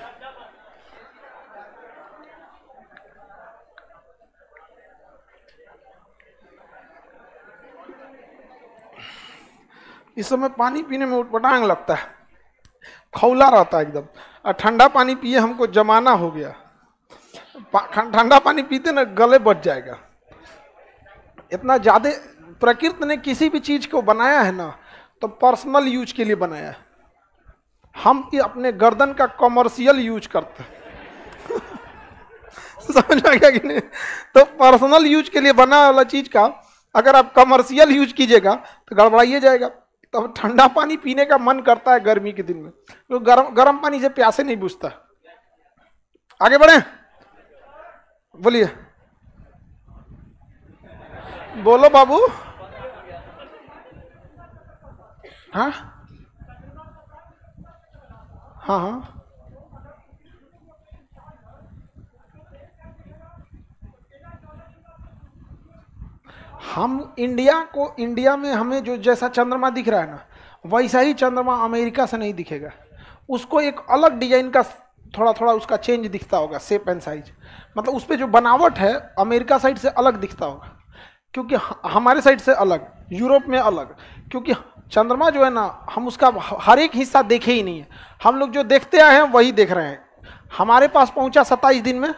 इस समय पानी पीने में उटपटांग लगता है, खौला रहता है एकदम। और ठंडा पानी पिए, हमको जमाना हो गया। ठंडा पानी पीते ना गले बच जाएगा, इतना ज़्यादा। प्रकृति ने किसी भी चीज़ को बनाया है ना तो पर्सनल यूज के लिए बनाया है। हम अपने गर्दन का कॉमर्शियल यूज करते हैं। समझ आ गया कि नहीं? तो पर्सनल यूज के लिए बना वाला चीज़ का अगर आप कमर्शियल यूज कीजिएगा तो गड़बड़ाइए जाएगा। तो ठंडा पानी पीने का मन करता है गर्मी के दिन में, तो गर्म पानी से प्यासे नहीं बुझता। आगे बढ़े, बोलिए, बोलो बाबू। हाँ हाँ हाँ, हम इंडिया को, इंडिया में हमें जो जैसा चंद्रमा दिख रहा है ना वैसा ही चंद्रमा अमेरिका से नहीं दिखेगा। उसको एक अलग डिजाइन का थोड़ा थोड़ा उसका चेंज दिखता होगा, शेप एंड साइज। मतलब उस पर जो बनावट है अमेरिका साइड से अलग दिखता होगा, क्योंकि हमारे साइड से अलग, यूरोप में अलग। क्योंकि चंद्रमा जो है ना, हम उसका हर एक हिस्सा देखे ही नहीं है। हम लोग जो देखते आए हैं वही देख रहे हैं। हमारे पास पहुँचा 27 दिन में।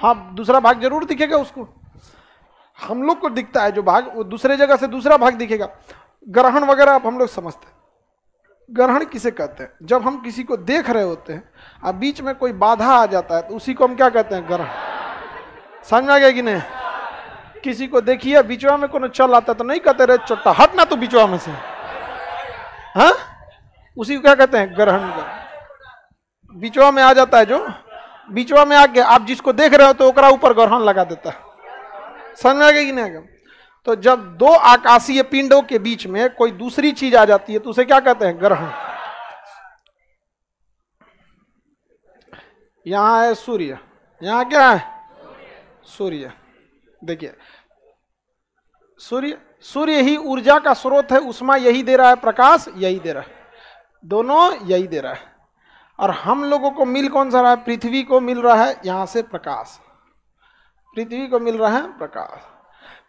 हाँ, दूसरा भाग जरूर दिखेगा उसको। हम लोग को दिखता है जो भाग, वो दूसरे जगह से दूसरा भाग दिखेगा। ग्रहण वगैरह आप हम लोग समझते हैं। ग्रहण किसे कहते हैं? जब हम किसी को देख रहे होते हैं और बीच में कोई बाधा आ जाता है तो उसी को हम क्या कहते हैं? ग्रहण। समझ आ गया कि नहीं? किसी को देखिए, बिचवा में कोई चल आता है तो नहीं कहते रे चोटा हट ना तो बिचवा में से, हाँ, उसी को क्या कहते हैं? ग्रहण। बिचवा में आ जाता है, जो बीचवा में आके आप जिसको देख रहे हो तो ओकरा ऊपर ग्रहण लगा देता है। समझ में आ गया कि नहीं? तो जब दो आकाशीय पिंडों के बीच में कोई दूसरी चीज आ जाती है तो उसे क्या कहते हैं? ग्रहण। यहाँ है सूर्य, यहाँ क्या है? सूर्य। देखिए, सूर्य ही ऊर्जा का स्रोत है, उष्मा यही दे रहा है, प्रकाश यही दे रहा है, दोनों यही दे रहा है। और हम लोगों को मिल कौन सा रहा है? पृथ्वी को मिल रहा है यहाँ से प्रकाश, पृथ्वी को मिल रहा है प्रकाश।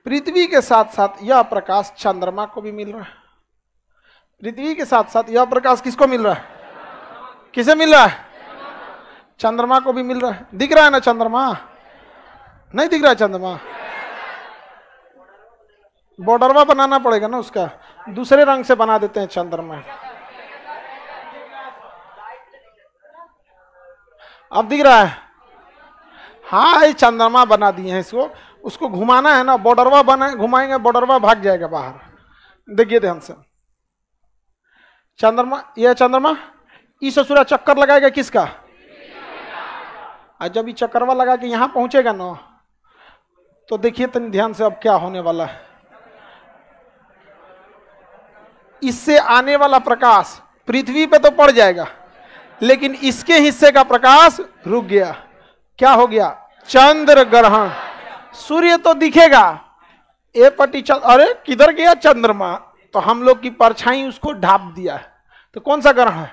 पृथ्वी के साथ साथ यह प्रकाश चंद्रमा को भी मिल रहा है। पृथ्वी के साथ साथ यह प्रकाश किसको मिल रहा है? किसे मिल रहा है? चंद्रमा को भी मिल रहा है। दिख रहा है ना चंद्रमा? नहीं दिख रहा है चंद्रमा? बॉर्डरवा बनाना पड़ेगा ना उसका, दूसरे रंग से बना देते हैं चंद्रमा। अब दिख रहा है? हाँ, ये चंद्रमा बना दिए हैं इसको। उसको घुमाना है ना, बॉर्डरवा बना, घुमाएंगे बॉर्डरवा भाग जाएगा बाहर। देखिए ध्यान से, चंद्रमा, यह चंद्रमा इस असुरा चक्कर लगाएगा किसका? और जब ये चक्करवा लगा के यहाँ पहुँचेगा ना तो देखिए तन ध्यान से अब क्या होने वाला है। इससे आने वाला प्रकाश पृथ्वी पे तो पड़ जाएगा, लेकिन इसके हिस्से का प्रकाश रुक गया। क्या हो गया? चंद्र ग्रहण। सूर्य तो दिखेगा, ए पटी अरे किधर गया चंद्रमा? तो हम लोग की परछाई उसको ढाप दिया है। तो कौन सा ग्रहण है?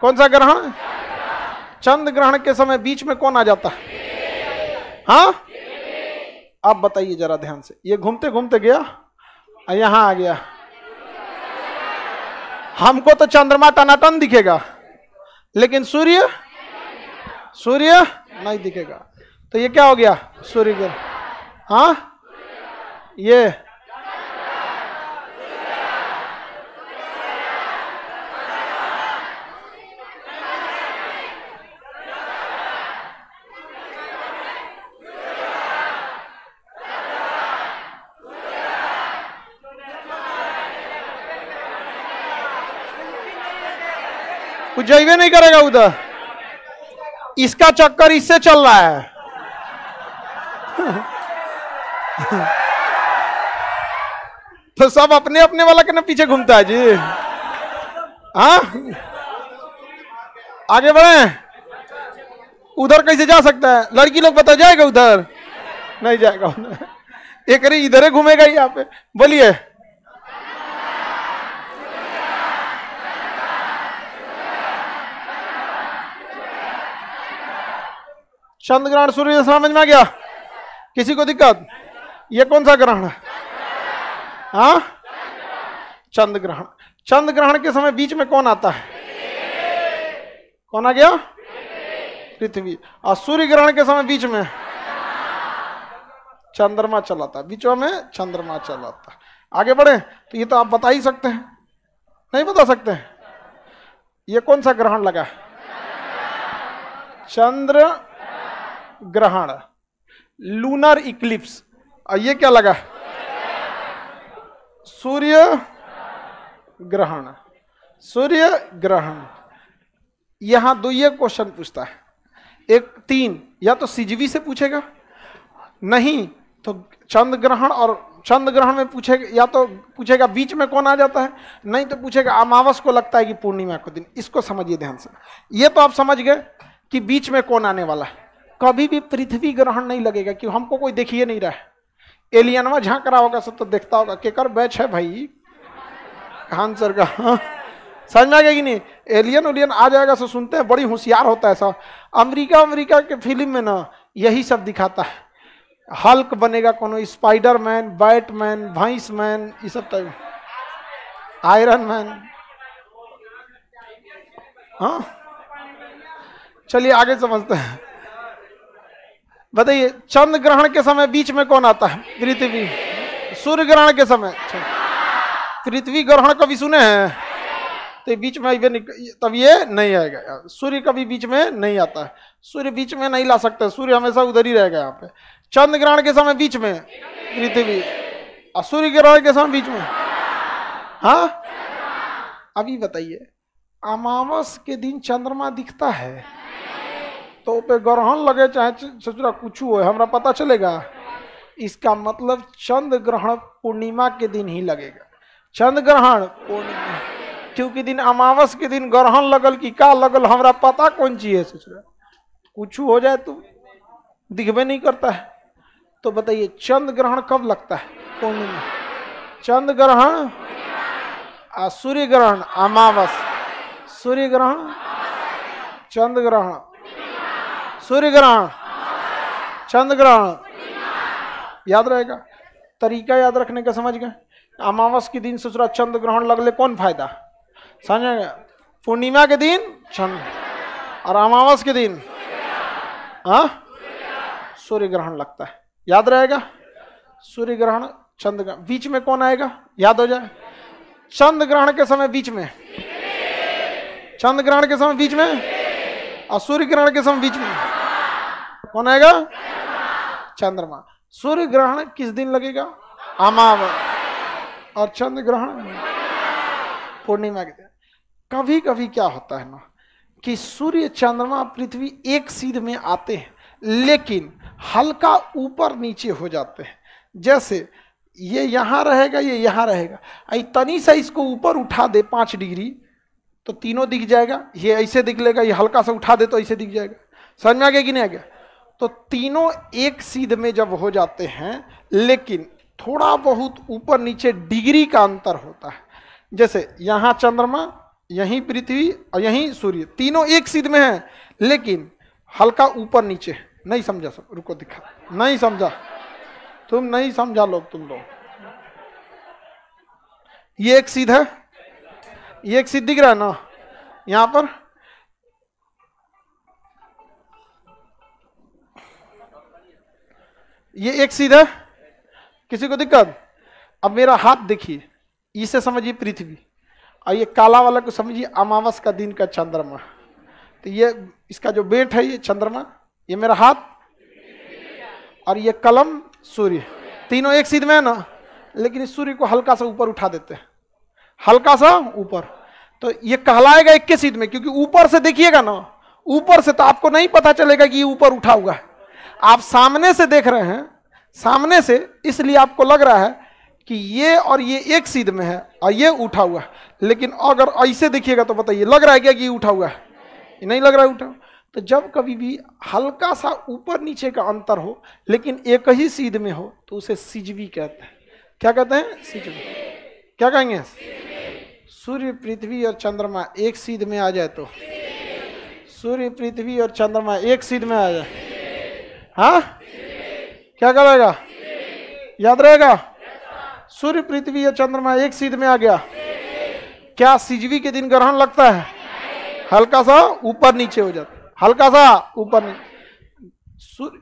कौन सा ग्रहण? चंद्र ग्रहण के समय बीच में कौन आ जाता है? हाँ, आप बताइए जरा ध्यान से। ये घूमते घूमते गया, यहां आ गया। हमको तो चंद्रमा टनाटन दिखेगा, लेकिन सूर्य नहीं दिखेगा। तो ये क्या हो गया? सूर्य ग्रहण। हाँ, ये कुछ जाइए नहीं करेगा उधर, इसका चक्कर इससे चल रहा है। तो सब अपने अपने वाला के ना पीछे घूमता है जी। हाँ आगे बढ़े, उधर कैसे जा सकता है? लड़की लोग बता जाएगा उधर नहीं जाएगा, उधर एक अरे इधर ही घूमेगा ही। यहाँ पे बोलिए चंद्र ग्रहण सूर्य समझ में आ गया? किसी को दिक्कत? ये कौन सा ग्रहण है? हाँ चंद्र ग्रहण। चंद्र ग्रहण के समय बीच में कौन आता है? कौन आ गया? पृथ्वी। और सूर्य ग्रहण के समय बीच में चंद्रमा चलाता, बीचों में चंद्रमा चलाता। आगे बढ़े, तो ये तो आप बता ही सकते हैं, नहीं बता सकते हैं? ये कौन सा ग्रहण लगा? चंद्र ग्रहण, लूनर इक्लिप्स। और ये क्या लगा? सूर्य ग्रहण, सूर्य ग्रहण। यहाँ दो ये क्वेश्चन पूछता है, एक तीन, या तो सीजीवी से पूछेगा, नहीं तो चंद्र ग्रहण और चंद्र ग्रहण में पूछेगा, या तो पूछेगा बीच में कौन आ जाता है, नहीं तो पूछेगा अमावस को लगता है कि पूर्णिमा को दिन। इसको समझिए ध्यान से। ये तो आप समझ गए कि बीच में कौन आने वाला है। कभी भी पृथ्वी ग्रहण नहीं लगेगा कि हमको कोई देखिए नहीं रहा है। एलियनवा झाँक रहा होगा, सब तो देखता होगा, केकर बैच है भाई खान सर का। हाँ समझ में आ गया कि नहीं? एलियन उलियन आ जाएगा सो सुनते हैं, बड़ी होशियार होता है सब। अमेरिका अमेरिका के फिल्म में ना यही सब दिखाता है, हल्क बनेगा कोनो, स्पाइडरमैन, बैटमैन, भाइसमैन, ये सब टाइप, आयरन मैन। हाँ चलिए आगे समझते हैं। बताइए चंद्र ग्रहण के समय बीच में कौन आता है? पृथ्वी। सूर्य ग्रहण के समय? पृथ्वी ग्रहण कभी सुने हैं? तो बीच में तब ये नहीं आएगा। सूर्य कभी बीच में नहीं आता है, सूर्य बीच में नहीं ला सकते, सूर्य हमेशा उधर ही रहेगा। यहाँ पे चंद्र ग्रहण के समय बीच में पृथ्वी, और सूर्य ग्रहण के समय बीच में। हाँ अभी बताइए, अमावस के दिन चंद्रमा दिखता है तो पे ग्रहण लगे चाहे सचुरा कुछ हो, हमरा पता चलेगा? इसका मतलब चंद्र ग्रहण पूर्णिमा के दिन ही लगेगा। चंद्र ग्रहण पूर्णिमा क्योंकि दिन अमावस के दिन ग्रहण लगल कि का लगल हमरा पता कौन चीज है ससुरा, कुछ हो जाए तो दिखबे नहीं करता है। तो बताइए चंद्र ग्रहण कब लगता है? पूर्णिमा। चंद्र ग्रहण और सूर्य ग्रहण अमावस, सूर्य ग्रहण चंद्र ग्रहण, सूर्य ग्रहण चंद्र ग्रहण। याद रहेगा, तरीका याद रखने का समझ गए। अमावस के दिन ससुरा चंद्र ग्रहण लगले कौन फायदा? समझेंगे? पूर्णिमा के दिन चंद्र और अमावस के दिन हाँ सूर्य ग्रहण लगता है। याद रहेगा, सूर्य ग्रहण चंद्र ग्रहण बीच में कौन आएगा? याद हो जाए। चंद्र ग्रहण के समय बीच में, चंद्र ग्रहण के समय बीच में, और सूर्य ग्रहण के समय बीच में कौन आएगा? चंद्रमा। सूर्य ग्रहण किस दिन लगेगा? अमावस। और चंद्र ग्रहण पूर्णिमा के दिन। कभी कभी क्या होता है ना कि सूर्य चंद्रमा पृथ्वी एक सीध में आते हैं, लेकिन हल्का ऊपर नीचे हो जाते हैं। जैसे ये यहाँ रहेगा, ये यहाँ रहेगा, तनी सा इसको ऊपर उठा दे 5 डिग्री तो तीनों दिख जाएगा। ये ऐसे दिख लेगा, ये हल्का सा उठा दे तो ऐसे दिख जाएगा। समझ में आ गया कि नहीं आ गया? तो तीनों एक सीध में जब हो जाते हैं, लेकिन थोड़ा बहुत ऊपर नीचे डिग्री का अंतर होता है। जैसे यहाँ चंद्रमा, यहीं पृथ्वी और यहीं सूर्य, तीनों एक सीध में हैं, लेकिन हल्का ऊपर नीचे। नहीं समझा सब? रुको दिखा, नहीं समझा, तुम नहीं समझा लोग, तुम लोग। ये एक सीध है, ये एक सीध दिख रहा है ना यहाँ पर, ये एक सीध है। किसी को दिक्कत? अब मेरा हाथ देखिए, इसे समझिए पृथ्वी, और ये काला वाला को समझिए अमावस का दिन का चंद्रमा। तो ये इसका जो बेट है, ये चंद्रमा, ये मेरा हाथ, और ये कलम सूर्य, तीनों एक सीध में है ना, लेकिन इस सूर्य को हल्का सा ऊपर उठा देते हैं, हल्का सा ऊपर। तो ये कहलाएगा 21 सीट में, क्योंकि ऊपर से देखिएगा ना, ऊपर से तो आपको नहीं पता चलेगा कि ये ऊपर उठा हुआ है, आप सामने से देख रहे हैं सामने से, इसलिए आपको लग रहा है कि ये और ये एक सीध में है और ये उठा हुआ है। लेकिन अगर ऐसे देखिएगा तो बताइए लग रहा है क्या कि ये उठा हुआ है? ये नहीं लग रहा है उठा हुआ। तो जब कभी भी हल्का सा ऊपर नीचे का अंतर हो लेकिन एक ही सीध में हो तो उसे सिजवी कहते हैं। क्या कहते हैं? सिजवी। क्या कहेंगे? सूर्य पृथ्वी और चंद्रमा एक सीध में आ जाए तो, सूर्य पृथ्वी और चंद्रमा एक सीध में आ जाए, हाँ क्या करेगा? याद रहेगा? सूर्य पृथ्वी या चंद्रमा एक सीध में आ गया। क्या सिजवी के दिन ग्रहण लगता है? हल्का सा ऊपर नीचे हो जाता है, हल्का सा ऊपर नीचे। सूर्य,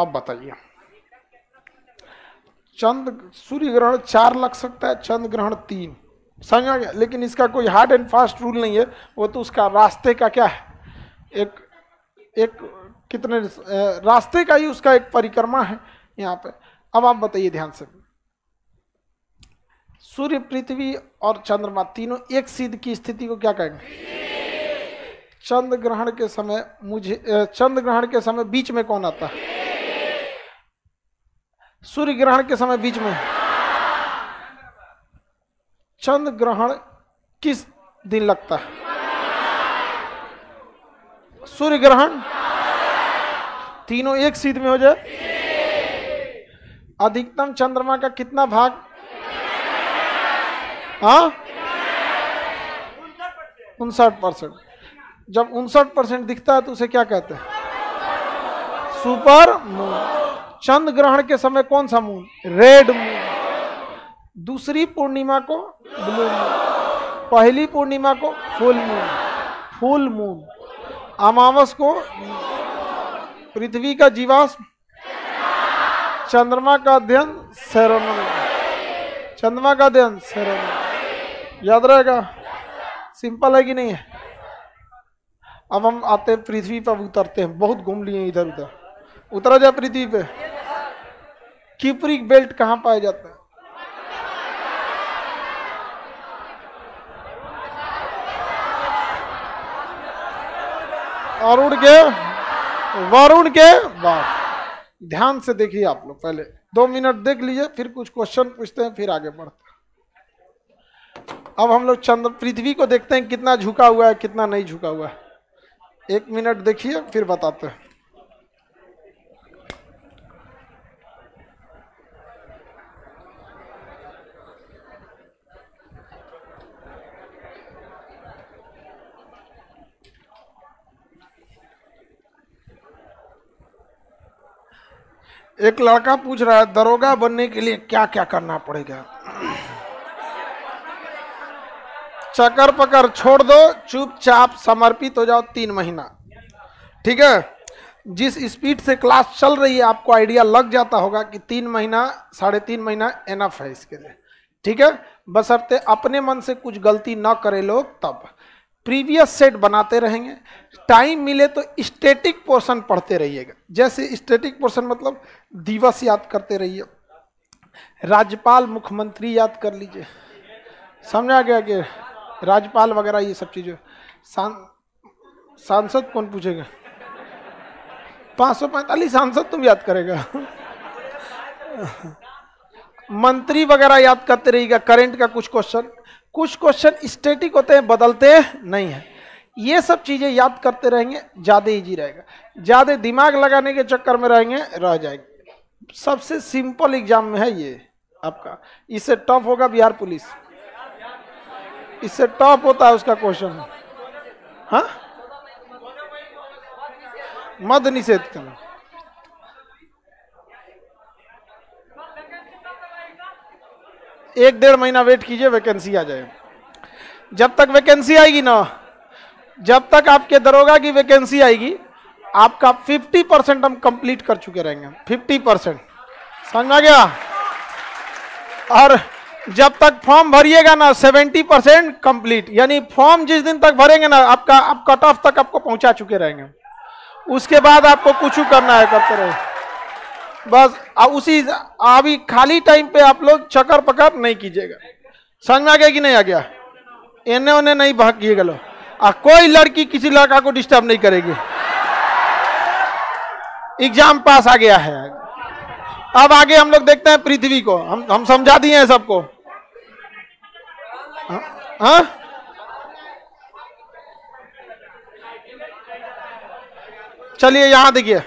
अब बताइए चंद्र, सूर्य ग्रहण 4 लग सकता है, चंद्र ग्रहण 3, समझ आ गया? लेकिन इसका कोई हार्ड एंड फास्ट रूल नहीं है, वो तो उसका रास्ते का क्या है, एक कितने रास्ते का ही उसका एक परिक्रमा है यहाँ पे। अब आप बताइए ध्यान से, सूर्य पृथ्वी और चंद्रमा तीनों एक सीध की स्थिति को क्या कहेंगे? चंद्र ग्रहण के समय चंद्र ग्रहण के समय बीच में कौन आता है? सूर्य ग्रहण के समय बीच में। चंद्र ग्रहण किस दिन लगता है? सूर्य ग्रहण तीनों एक सीध में हो जाए। अधिकतम चंद्रमा का कितना भाग, हाँ 59%, जब 59% दिखता है तो उसे क्या कहते हैं? Super moon. चंद्र ग्रहण के समय कौन सा मून? Red moon. दूसरी पूर्णिमा को ब्लू मून, पहली पूर्णिमा को फुल मून, फुल मून। अमावस को पृथ्वी का जीवाश्म, चंद्रमा का अध्ययन सेरोमनी, चंद्रमा का अध्ययन सेरोमनी। याद रहेगा? सिंपल है कि नहीं है? अब हम आते हैं पृथ्वी पर, उतरते हैं, बहुत घूम लिए इधर उधर, उतरा जाए पृथ्वी पे। किप्रिक बेल्ट कहाँ पाया जाता है? वरुण के बाद। ध्यान से देखिए आप लोग, पहले 2 मिनट देख लीजिए, फिर कुछ क्वेश्चन पूछते हैं, फिर आगे बढ़ते हैं। अब हम लोग चंद्र पृथ्वी को देखते हैं कितना झुका हुआ है कितना नहीं झुका हुआ है। 1 मिनट देखिए फिर बताते हैं। एक लड़का पूछ रहा है दरोगा बनने के लिए क्या क्या करना पड़ेगा? चक्कर पकड़ छोड़ दो, चुपचाप समर्पित हो जाओ 3 महीना। ठीक है, जिस स्पीड से क्लास चल रही है आपको आइडिया लग जाता होगा कि 3 महीना 3.5 महीना एनफ है इसके लिए। ठीक है, बशर्ते अपने मन से कुछ गलती ना करे लोग, तब प्रीवियस सेट बनाते रहेंगे। टाइम मिले तो स्टैटिक पोर्शन पढ़ते रहिएगा, जैसे स्टैटिक पोर्शन मतलब दिवस याद करते रहिए, राज्यपाल मुख्यमंत्री याद कर लीजिए, समझ आ गया कि राज्यपाल वगैरह ये सब चीज़ें। सांसद कौन पूछेगा? 545 सांसद तुम याद करेगा। मंत्री वगैरह याद करते रहिएगा, करेंट का कुछ क्वेश्चन स्टैटिक होते हैं, बदलते नहीं हैं, ये सब चीज़ें याद करते रहेंगे, ज़्यादा ईजी रहेगा। ज़्यादा दिमाग लगाने के चक्कर में रहेंगे रह जाएंगे। सबसे सिंपल एग्जाम में है ये आपका, इससे टफ होगा बिहार पुलिस, इससे टफ होता है उसका क्वेश्चन। हाँ, मद निषेध करना, एक 1.5 महीना वेट कीजिए, वैकेंसी आ जाए। जब तक वैकेंसी आएगी ना, जब तक आपके दरोगा की वैकेंसी आएगी, आपका 50% हम कंप्लीट कर चुके रहेंगे, 50%, समझ आ गया? और जब तक फॉर्म भरिएगा ना 70% कंप्लीट, यानी फॉर्म जिस दिन तक भरेंगे ना आपका, आप कट ऑफ तक आपको पहुंचा चुके रहेंगे। उसके बाद आपको कुछ करना है करते रहे बस। उसी अभी खाली टाइम पे आप लोग चक्कर पकड़ नहीं कीजिएगा, समझ में आ गया कि नहीं आ गया? एने ओने नहीं भागिए गलो आ कोई लड़की किसी लड़का को डिस्टर्ब नहीं करेगी। एग्जाम पास आ गया है। अब आगे हम लोग देखते हैं पृथ्वी को। हम समझा दिए हैं सबको। हाँ चलिए यहां देखिए,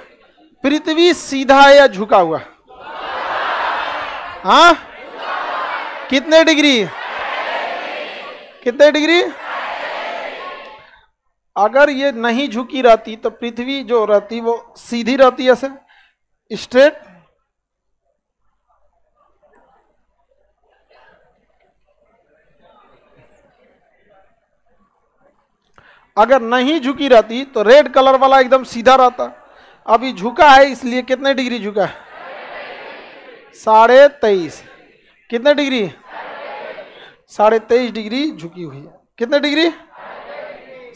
पृथ्वी सीधा है या झुका हुआ? हाँ कितने डिग्री? कितने डिग्री? अगर ये नहीं झुकी रहती तो पृथ्वी जो रहती वो सीधी रहती, ऐसे स्ट्रेट। अगर नहीं झुकी रहती तो रेड कलर वाला एकदम सीधा रहता। अभी झुका है इसलिए कितने डिग्री झुका है? 23.5। कितने डिग्री? 23.5 डिग्री झुकी हुई है। कितने डिग्री?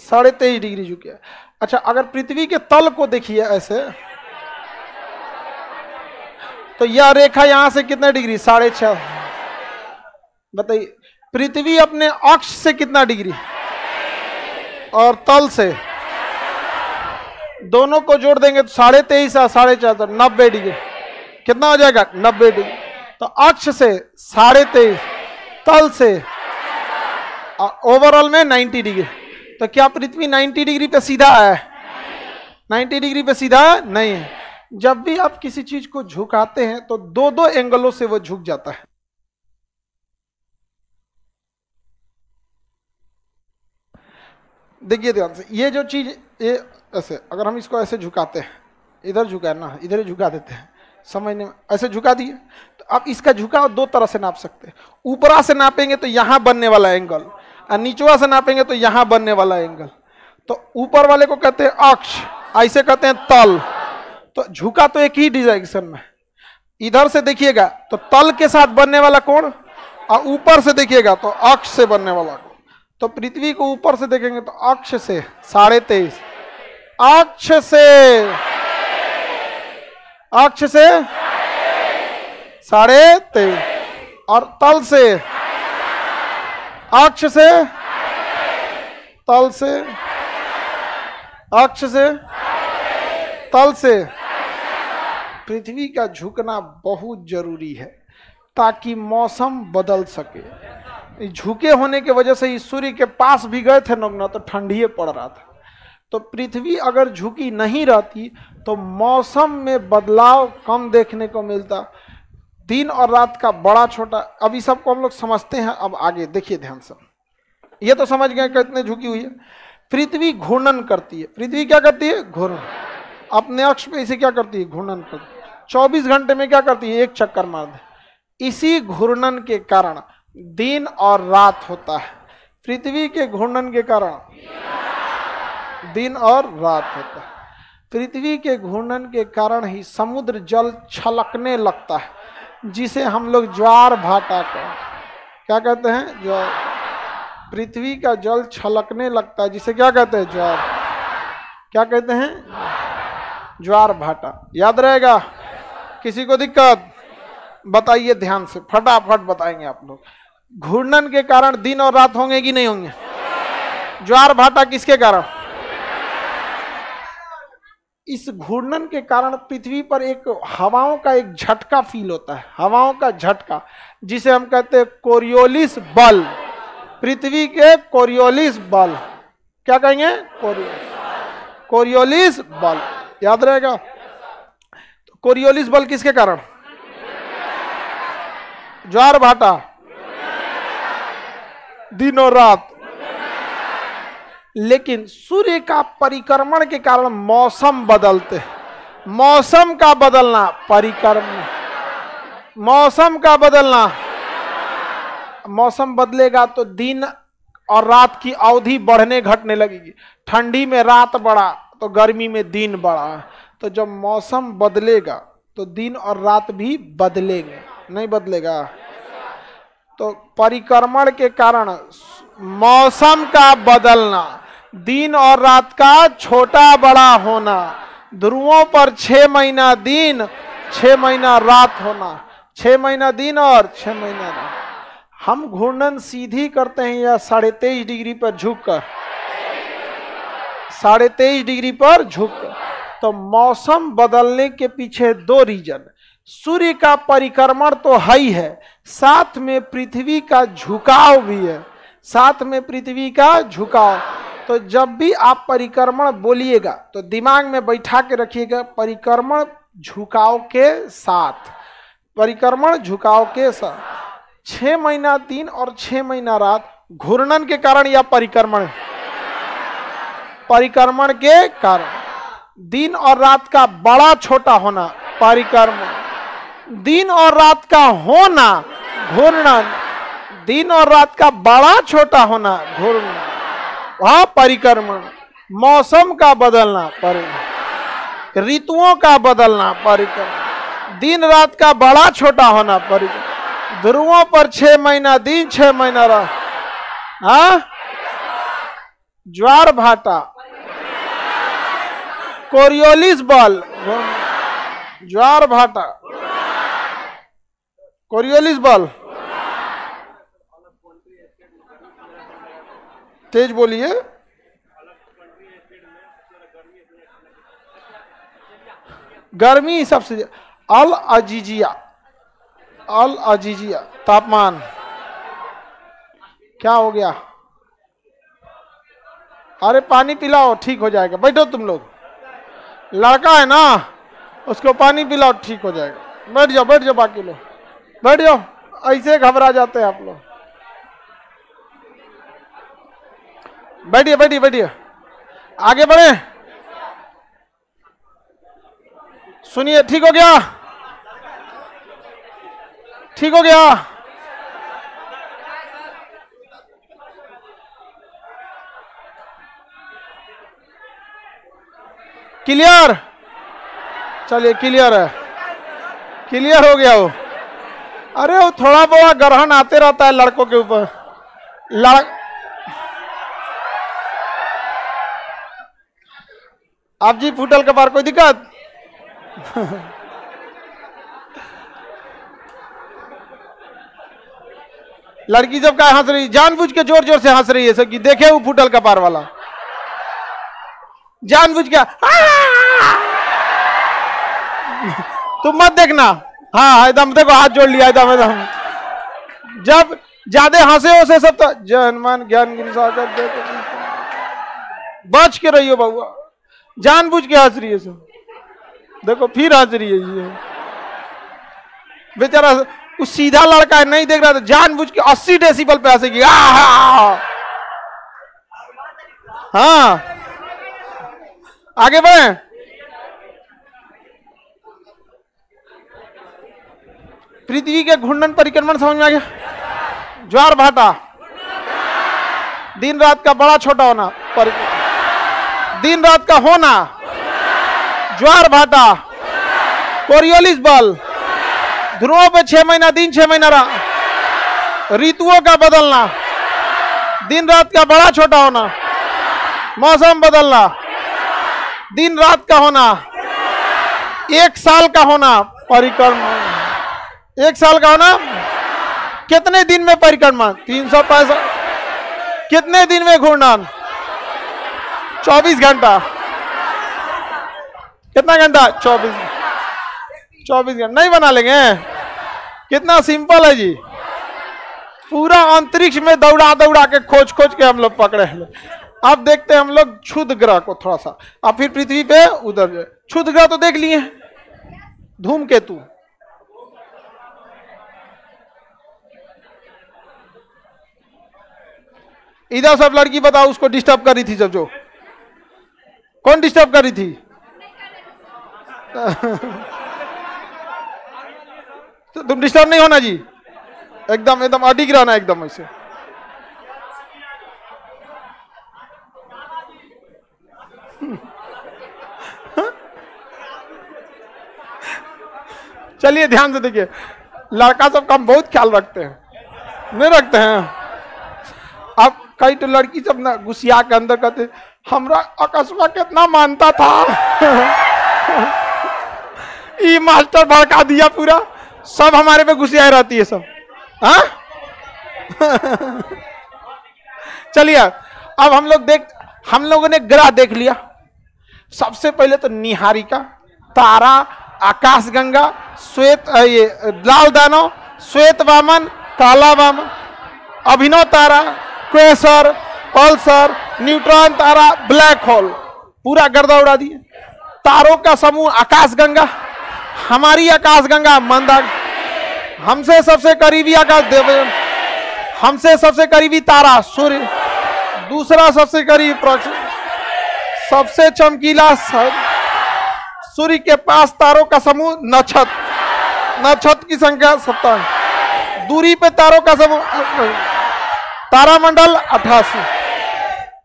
23.5 डिग्री झुकी है। अच्छा अगर पृथ्वी के तल को देखिए ऐसे, तो यह रेखा यहां से कितने डिग्री? 6.5। बताइए पृथ्वी अपने अक्ष से कितना डिग्री और तल से दोनों को जोड़ देंगे तो 23.5 और 4.5 90 डिग्री। कितना हो जाएगा? 90 डिग्री। तो अक्ष से 23.5, तल से ओवरऑल में 90 डिग्री। तो क्या पृथ्वी 90 डिग्री पे सीधा है? 90 डिग्री पे सीधा नहीं है। जब भी आप किसी चीज को झुकाते हैं तो दो दो एंगलों से वो झुक जाता है। देखिए ध्यान से, ये जो चीज ये ऐसे, अगर हम इसको ऐसे झुकाते हैं, इधर झुकाए ना, इधर ही झुका देते हैं, समझने में ऐसे झुका दिए, तो आप इसका झुकाव दो तरह से नाप सकते हैं। ऊपरा से नापेंगे तो यहाँ बनने वाला एंगल और नीचवा से नापेंगे तो यहाँ बनने वाला एंगल। तो ऊपर वाले को कहते हैं अक्ष, ऐसे कहते हैं तल। तो झुका तो एक ही डायरेक्शन में, इधर से देखिएगा तो तल के साथ बनने वाला कोण और ऊपर से देखिएगा तो अक्ष से बनने वाला कोण। तो पृथ्वी को ऊपर से देखेंगे तो अक्ष से 23.5, अक्ष से 23.5 और तल से, अक्ष से तल से, अक्ष से तल से। पृथ्वी का झुकना बहुत जरूरी है ताकि मौसम बदल सके। झुके होने के वजह से ही सूर्य के पास भी गए थे नग्न तो ठंडिये पड़ रहा था। तो पृथ्वी अगर झुकी नहीं रहती तो मौसम में बदलाव कम देखने को मिलता, दिन और रात का बड़ा छोटा। अभी सबको हम लोग समझते हैं। अब आगे देखिए ध्यान से, ये तो समझ गए कितने झुकी हुई है। पृथ्वी घूर्णन करती है। पृथ्वी क्या करती है? घूर्णन। अपने अक्ष पे इसे क्या करती है? घूर्णन करती है। 24 घंटे में क्या करती है? एक चक्कर मार दे। इसी घूर्णन के कारण दिन और रात होता है। पृथ्वी के घूर्णन के कारण दिन और रात होता है। पृथ्वी के घूर्णन के कारण ही समुद्र जल छलकने लगता है, जिसे हम लोग ज्वार भाटा क्या कहते हैं? ज्वार। पृथ्वी का जल छलकने लगता है जिसे क्या कहते हैं? ज्वार। क्या कहते हैं? ज्वार भाटा। याद रहेगा? किसी को दिक्कत? बताइए ध्यान से, फटाफट बताएंगे आप लोग। घूर्णन के कारण दिन और रात होंगे कि नहीं होंगे? ज्वार भाटा किसके कारण? इस घूर्णन के कारण पृथ्वी पर एक हवाओं का एक झटका फील होता है, हवाओं का झटका, जिसे हम कहते हैं कोरियोलिस बल। पृथ्वी के कोरियोलिस बल क्या कहेंगे? कोरियोलिस बल। याद रहेगा? कोरियोलिस बल किसके कारण? ज्वार भाटा, दिन और रात। लेकिन सूर्य का परिक्रमण के कारण मौसम बदलते हैं। मौसम का बदलना परिक्रमण, मौसम का बदलना। मौसम बदलेगा तो दिन और रात की अवधि बढ़ने घटने लगेगी। ठंडी में रात बढ़ा तो गर्मी में दिन बढ़ा। तो जब मौसम बदलेगा तो दिन और रात भी बदलेंगे, नहीं बदलेगा? तो परिक्रमण के कारण मौसम का बदलना, दिन और रात का छोटा बड़ा होना, ध्रुवों पर 6 महीना दिन 6 महीना रात होना, 6 महीना दिन और 6 महीना रात। हम घूर्णन सीधी करते हैं या 23.5 डिग्री पर झुककर? 23.5 डिग्री पर झुककर। तो मौसम बदलने के पीछे दो रीजन, सूर्य का परिक्रमण तो है ही है, साथ में पृथ्वी का झुकाव भी है, साथ में पृथ्वी का झुकाव। तो जब भी आप परिक्रमण बोलिएगा तो दिमाग में बैठा के रखिएगा परिक्रमण झुकाव के साथ, परिक्रमण झुकाव के साथ। 6 महीना दिन और 6 महीना रात घूर्णन के कारण या परिक्रमण? परिक्रमण के कारण। दिन और रात का बड़ा छोटा होना परिक्रमण, दिन और रात का होना घूर्णन, दिन और रात का बड़ा छोटा होना घूर्णन, वहां परिक्रमण। मौसम का बदलना परिक्रमण, ऋतुओं का बदलना परिक्रमण, दिन रात का बड़ा छोटा होना परिक्रमण, ध्रुवों पर 6 महीना दिन 6 महीना रात, हाँ ज्वार भाटा, कोरियोलिस बल, ज्वार भाटा, कोरियोलिस बल, तेज बोलिए। गर्मी सबसे ज्यादा। अल अजीजिया, अल अजीजिया तापमान क्या हो गया? अरे पानी पिलाओ ठीक हो जाएगा, बैठो तुम लोग, लड़का है ना उसको पानी पिलाओ ठीक हो जाएगा, बैठ जाओ, बैठ जाओ, बाकी लोग बैठ जाओ, ऐसे घबरा जाते हैं आप लोग। बैठिए बैठिए बैठिए, आगे बढ़े, सुनिए, ठीक हो गया, ठीक हो गया। क्लियर? चलिए क्लियर है, क्लियर हो गया वो। अरे वो थोड़ा बहुत ग्रहण आते रहता है लड़कों के ऊपर, आप जी फुटल के बार कोई दिक्कत? लड़की सब का हंस रही, जानबूझ के जोर जोर से हंस रही है सर कि देखे वो फुटल का पार वाला जानबूझ के। तुम मत देखना, हाँ एकदम देखो हाथ जोड़ लिया एकदम एकदम, जब ज्यादा हंसे हो से सब तो जनमन ज्ञान बच के रही हो बउआ, जानबूझ के हंस रही है सब, देखो फिर हंस रही है ये बेचारा, वो सीधा लड़का है नहीं देख रहा था, जानबूझ के 80 डेसिबल पे हंसेगी। हाँ आगे बढ़े। पृथ्वी के घूर्णन परिक्रमण समझ में आ गया, ज्वार भाटा, दिन रात का बड़ा छोटा होना परिक्रमण, दिन रात का होना ज्वार भाटा, कोरियोलिस बल, ध्रुवों पे 6 महीना दिन 6 महीना रात, ऋतुओं का बदलना, दिन रात का बड़ा छोटा होना, मौसम बदलना, दिन रात का होना, 1 साल का होना परिक्रमण, 1 साल का होना। कितने दिन में परिक्रमा? 365। कितने दिन में घूर्णन? 24 घंटा। कितना घंटा? 24 घंटा। नहीं बना लेंगे, कितना सिंपल है जी, पूरा अंतरिक्ष में दौड़ा दौड़ा के खोज खोज के हम लोग पकड़े हैं। अब देखते हैं हम लोग क्षुद्र ग्रह को थोड़ा सा, अब फिर पृथ्वी पे उधर। क्षुद्र ग्रह तो देख लिए, धूमकेतु, इधर सब लड़की बताओ उसको डिस्टर्ब कर रही थी सब, जो कौन डिस्टर्ब कर रही थी? तो तुम डिस्टर्ब नहीं होना जी, एकदम एकदम अडिग रहना एकदम ऐसे। चलिए ध्यान से देखिए, लड़का सब का हम बहुत ख्याल रखते हैं, नहीं रखते हैं? अब कई तो लड़की सब ना गुस्सिया के अंदर कहते हमरा अकस्मा कितना मानता था, ये मास्टर भड़का दिया पूरा, सब हमारे पे गुस्सिया रहती है सब। हाँ चलिए अब हम लोगों ने ग्रह देख लिया। सबसे पहले तो निहारिका, तारा, आकाशगंगा, श्वेत ये लाल दानो, श्वेत वामन, काला वामन, अभिनव तारा, क्वेसर, पल्सर, न्यूट्रॉन तारा, ब्लैक होल, पूरा गर्दा उड़ा दिए। तारों का समूह आकाशगंगा, हमारी आकाशगंगा मंदार, हमसे सबसे करीबी आकाश, हमसे सबसे करीबी तारा सूर्य, दूसरा सबसे करीब प्रोक्ष, सबसे चमकीला सूर्य के पास तारों का समूह नक्षत्र, नक्षत्र की संख्या 57, दूरी पे तारों का समूह तारामंडल 88।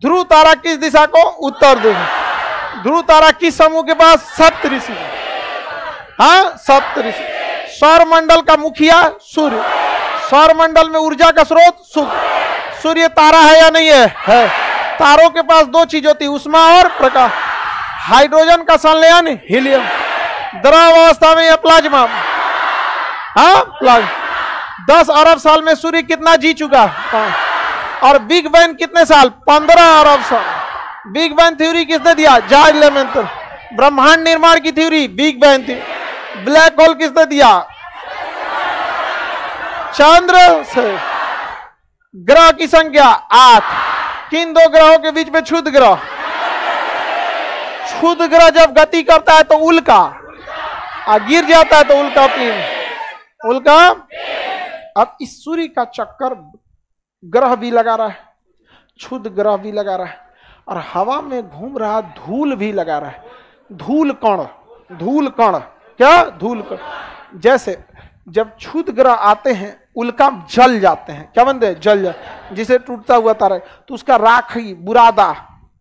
ध्रुव तारा किस दिशा को? उत्तर दिशा। ध्रुव तारा किस समूह के पास? सप्तऋषि। हाँ सप्तऋषि। सौर मंडल का मुखिया सूर्य, सौर मंडल में ऊर्जा का स्रोत सूर्य। सूर्य तारा है या नहीं है? है। तारों के पास दो चीज होती है, उष्मा और प्रकाश। हाइड्रोजन का संलयन हीलियम, द्रव अवस्था में यह प्लाज्मा। हाँ प्लाज्मा। 10 अरब साल में सूर्य कितना जी चुका? 5। और बिग बैंग कितने साल? 15 अरब साल। बिग बैंग थ्योरी किसने दिया? George Lemaitre. ब्रह्मांड निर्माण की theory big bang theory. Black hole किसने दिया? चंद्र से। ग्रह की संख्या 8। किन दो ग्रहों के बीच में क्षुद्र ग्रह? क्षुद्र ग्रह जब गति करता है तो उल्का, और गिर जाता है तो उल्का पिंड, उल्का। अब इस सूर्य का चक्कर ग्रह भी लगा रहा है, क्षुद्र ग्रह भी लगा रहा है, और हवा में घूम रहा धूल भी लगा रहा है। धूल कण, धूल कण, क्या धूल कण। जैसे जब क्षुद्र ग्रह आते हैं उल्का जल जाते हैं, क्या बनते हैं? जल जाते, जिसे टूटता हुआ तारा, तो उसका राखी बुरादा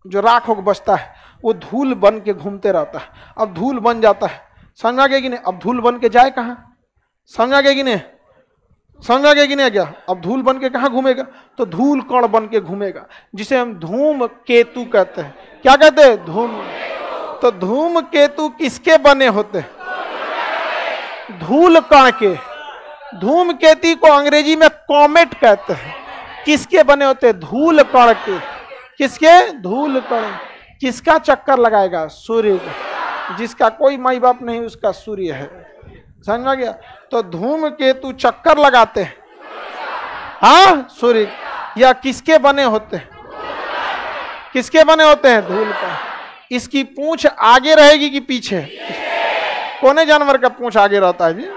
जो राख होकर बचता है वो धूल बन के घूमते रहता है। अब धूल बन जाता है, समझा गया कि नहीं? अब धूल बन के जाए कहाँ? समझा गया कि नहीं? समझा गया कि नहीं? क्या अब धूल बन के कहाँ घूमेगा? तो धूल कण बन के घूमेगा, जिसे हम धूम केतु कहते हैं। क्या कहते हैं? धूम। तो धूम केतु किसके बने होते हैं? धूल कण के। धूम केतु को अंग्रेजी में कॉमेट कहते हैं। किसके बने होते हैं? धूल कण के। किसके? धूल कण। किसका चक्कर लगाएगा? सूर्य का। जिसका कोई माई बाप नहीं उसका सूर्य है, समझ में गया? तो धूम केतु चक्कर लगाते हैं। हाँ सूर्य। या किसके बने होते हैं? किसके बने होते हैं? धूल का। इसकी पूंछ आगे रहेगी कि पीछे? कौने जानवर का पूंछ आगे रहता है जी?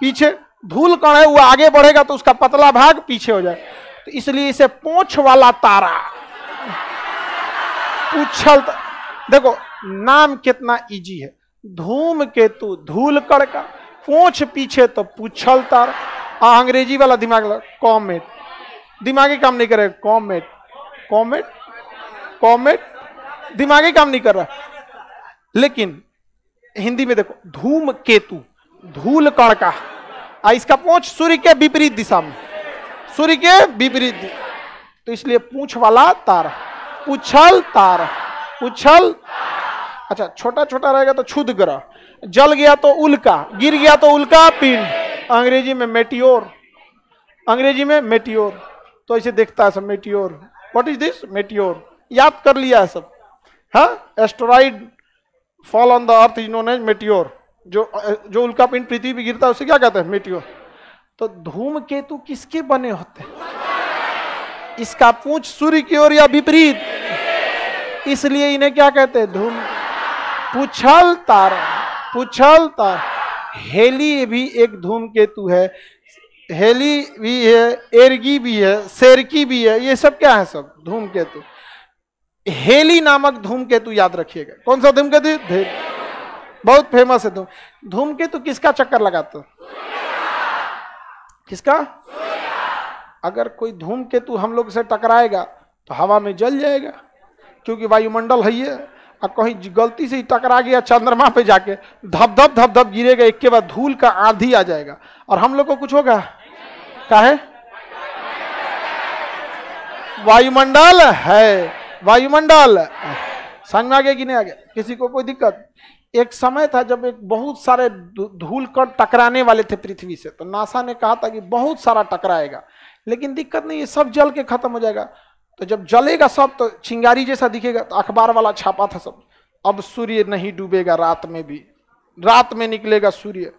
पीछे। धूल कण है, वो आगे बढ़ेगा तो उसका पतला भाग पीछे हो जाए, तो इसलिए इसे पूंछ वाला तारा। उछलता, देखो नाम कितना इजी है, धूम केतु धूल कण का, पूछ पीछे तो पूछल तार। अंग्रेजी वाला दिमाग लगा, कॉमेट। दिमागी काम नहीं कर रहा है, कॉमेट कॉमेट कॉमेट, दिमागी काम नहीं कर रहा। लेकिन हिंदी में देखो, धूम केतु धूल कण का, इसका पूछ सूर्य के विपरीत दिशा में, सूर्य के विपरीत, तो इसलिए पूछ वाला तार, पूछल तार, पूछल। अच्छा, छोटा छोटा रहेगा तो क्षुद्र ग्रह, जल गया तो उल्का, गिर गया तो उल्का पिंड, अंग्रेजी में मेटियोर, अंग्रेजी में मेटियोर। तो इसे देखता है सब, meteor. What is this? Meteor. याद कर लिया है सब। हाँ, asteroid fall on the earth is known as meteor. जो उल्का पिंड पृथ्वी पे गिरता है उसे क्या कहते हैं? मेटियोर। तो धूम केतु किसके बने होते हैं? इसका पूंछ सूर्य की ओर या विपरीत, इसलिए इन्हें क्या कहते हैं? धूम। पुछल तारा, पुछल तारा। हेली भी एक धूम केतु है, हेली भी है, एरगी भी है, सेरकी भी है, ये सब क्या है? सब धूम केतु। हेली नामक धूम केतु याद रखिएगा। कौन सा धूम केतु? बहुत फेमस है धूम केतु। किसका चक्कर लगाता? किसका? अगर कोई धूम केतु हम लोग से टकराएगा तो हवा में जल जाएगा, क्योंकि वायुमंडल है ये। कहीं गलती से ही टकरा गया चंद्रमा पे जाके, धप धप गिरेगा, एक के बाद धूल का आंधी आ जाएगा, और हम लोग को कुछ होगा? काहे? वायुमंडल है, वायुमंडल। समझ में आ गया कि नहीं आ गया? किसी को कोई दिक्कत? एक समय था जब एक बहुत सारे धूल कण टकराने वाले थे पृथ्वी से, तो नासा ने कहा था कि बहुत सारा टकराएगा, लेकिन दिक्कत नहीं है, सब जल के खत्म हो जाएगा। तो जब जलेगा सब तो चिंगारी जैसा दिखेगा, तो अखबार वाला छापा था सब। अब सूर्य नहीं डूबेगा रात में भी, रात में निकलेगा सूर्य।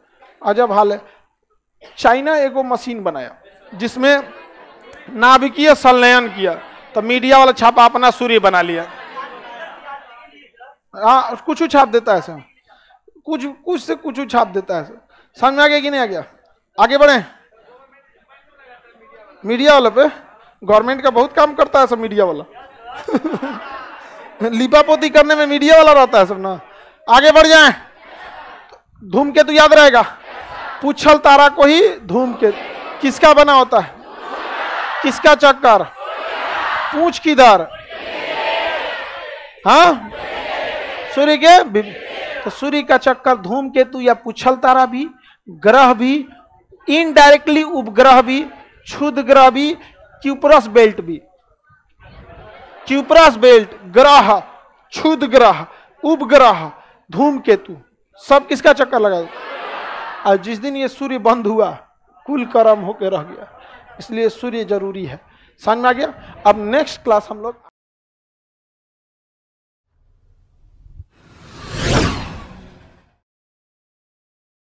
अजब हाल है। चाइना एगो मशीन बनाया जिसमें नाभिकीय संलयन किया, तो मीडिया वाला छापा अपना सूर्य बना लिया। हाँ, कुछ छाप देता है सर, कुछ से कुछ छाप देता है। समझ में आ गया कि नहीं आ गया? आगे बढ़े। मीडिया वाला पे गवर्नमेंट का बहुत काम करता है सब, मीडिया वाला लिपापोती करने में मीडिया वाला रहता है सब ना। आगे बढ़ जाए। धूमकेतु याद रहेगा, पूछल तारा को ही धूमकेतु किसका बना होता है? किसका चक्कर? पूछ किधर? हाँ, सूर्य के। तो सूर्य का चक्कर, धूमकेतु या पूछल तारा भी, ग्रह भी, इनडायरेक्टली उपग्रह भी, क्षुद्र ग्रह भी, क्यूपरस बेल्ट भी। क्यूपरस बेल्ट, ग्रह, क्षुद्र ग्रह, उपग्रह, धूमकेतु, सब किसका चक्कर लगा? और जिस दिन ये सूर्य बंद हुआ, कुल कर्म होके रह गया। इसलिए सूर्य जरूरी है। समझ में आ गया? अब नेक्स्ट क्लास हम लोग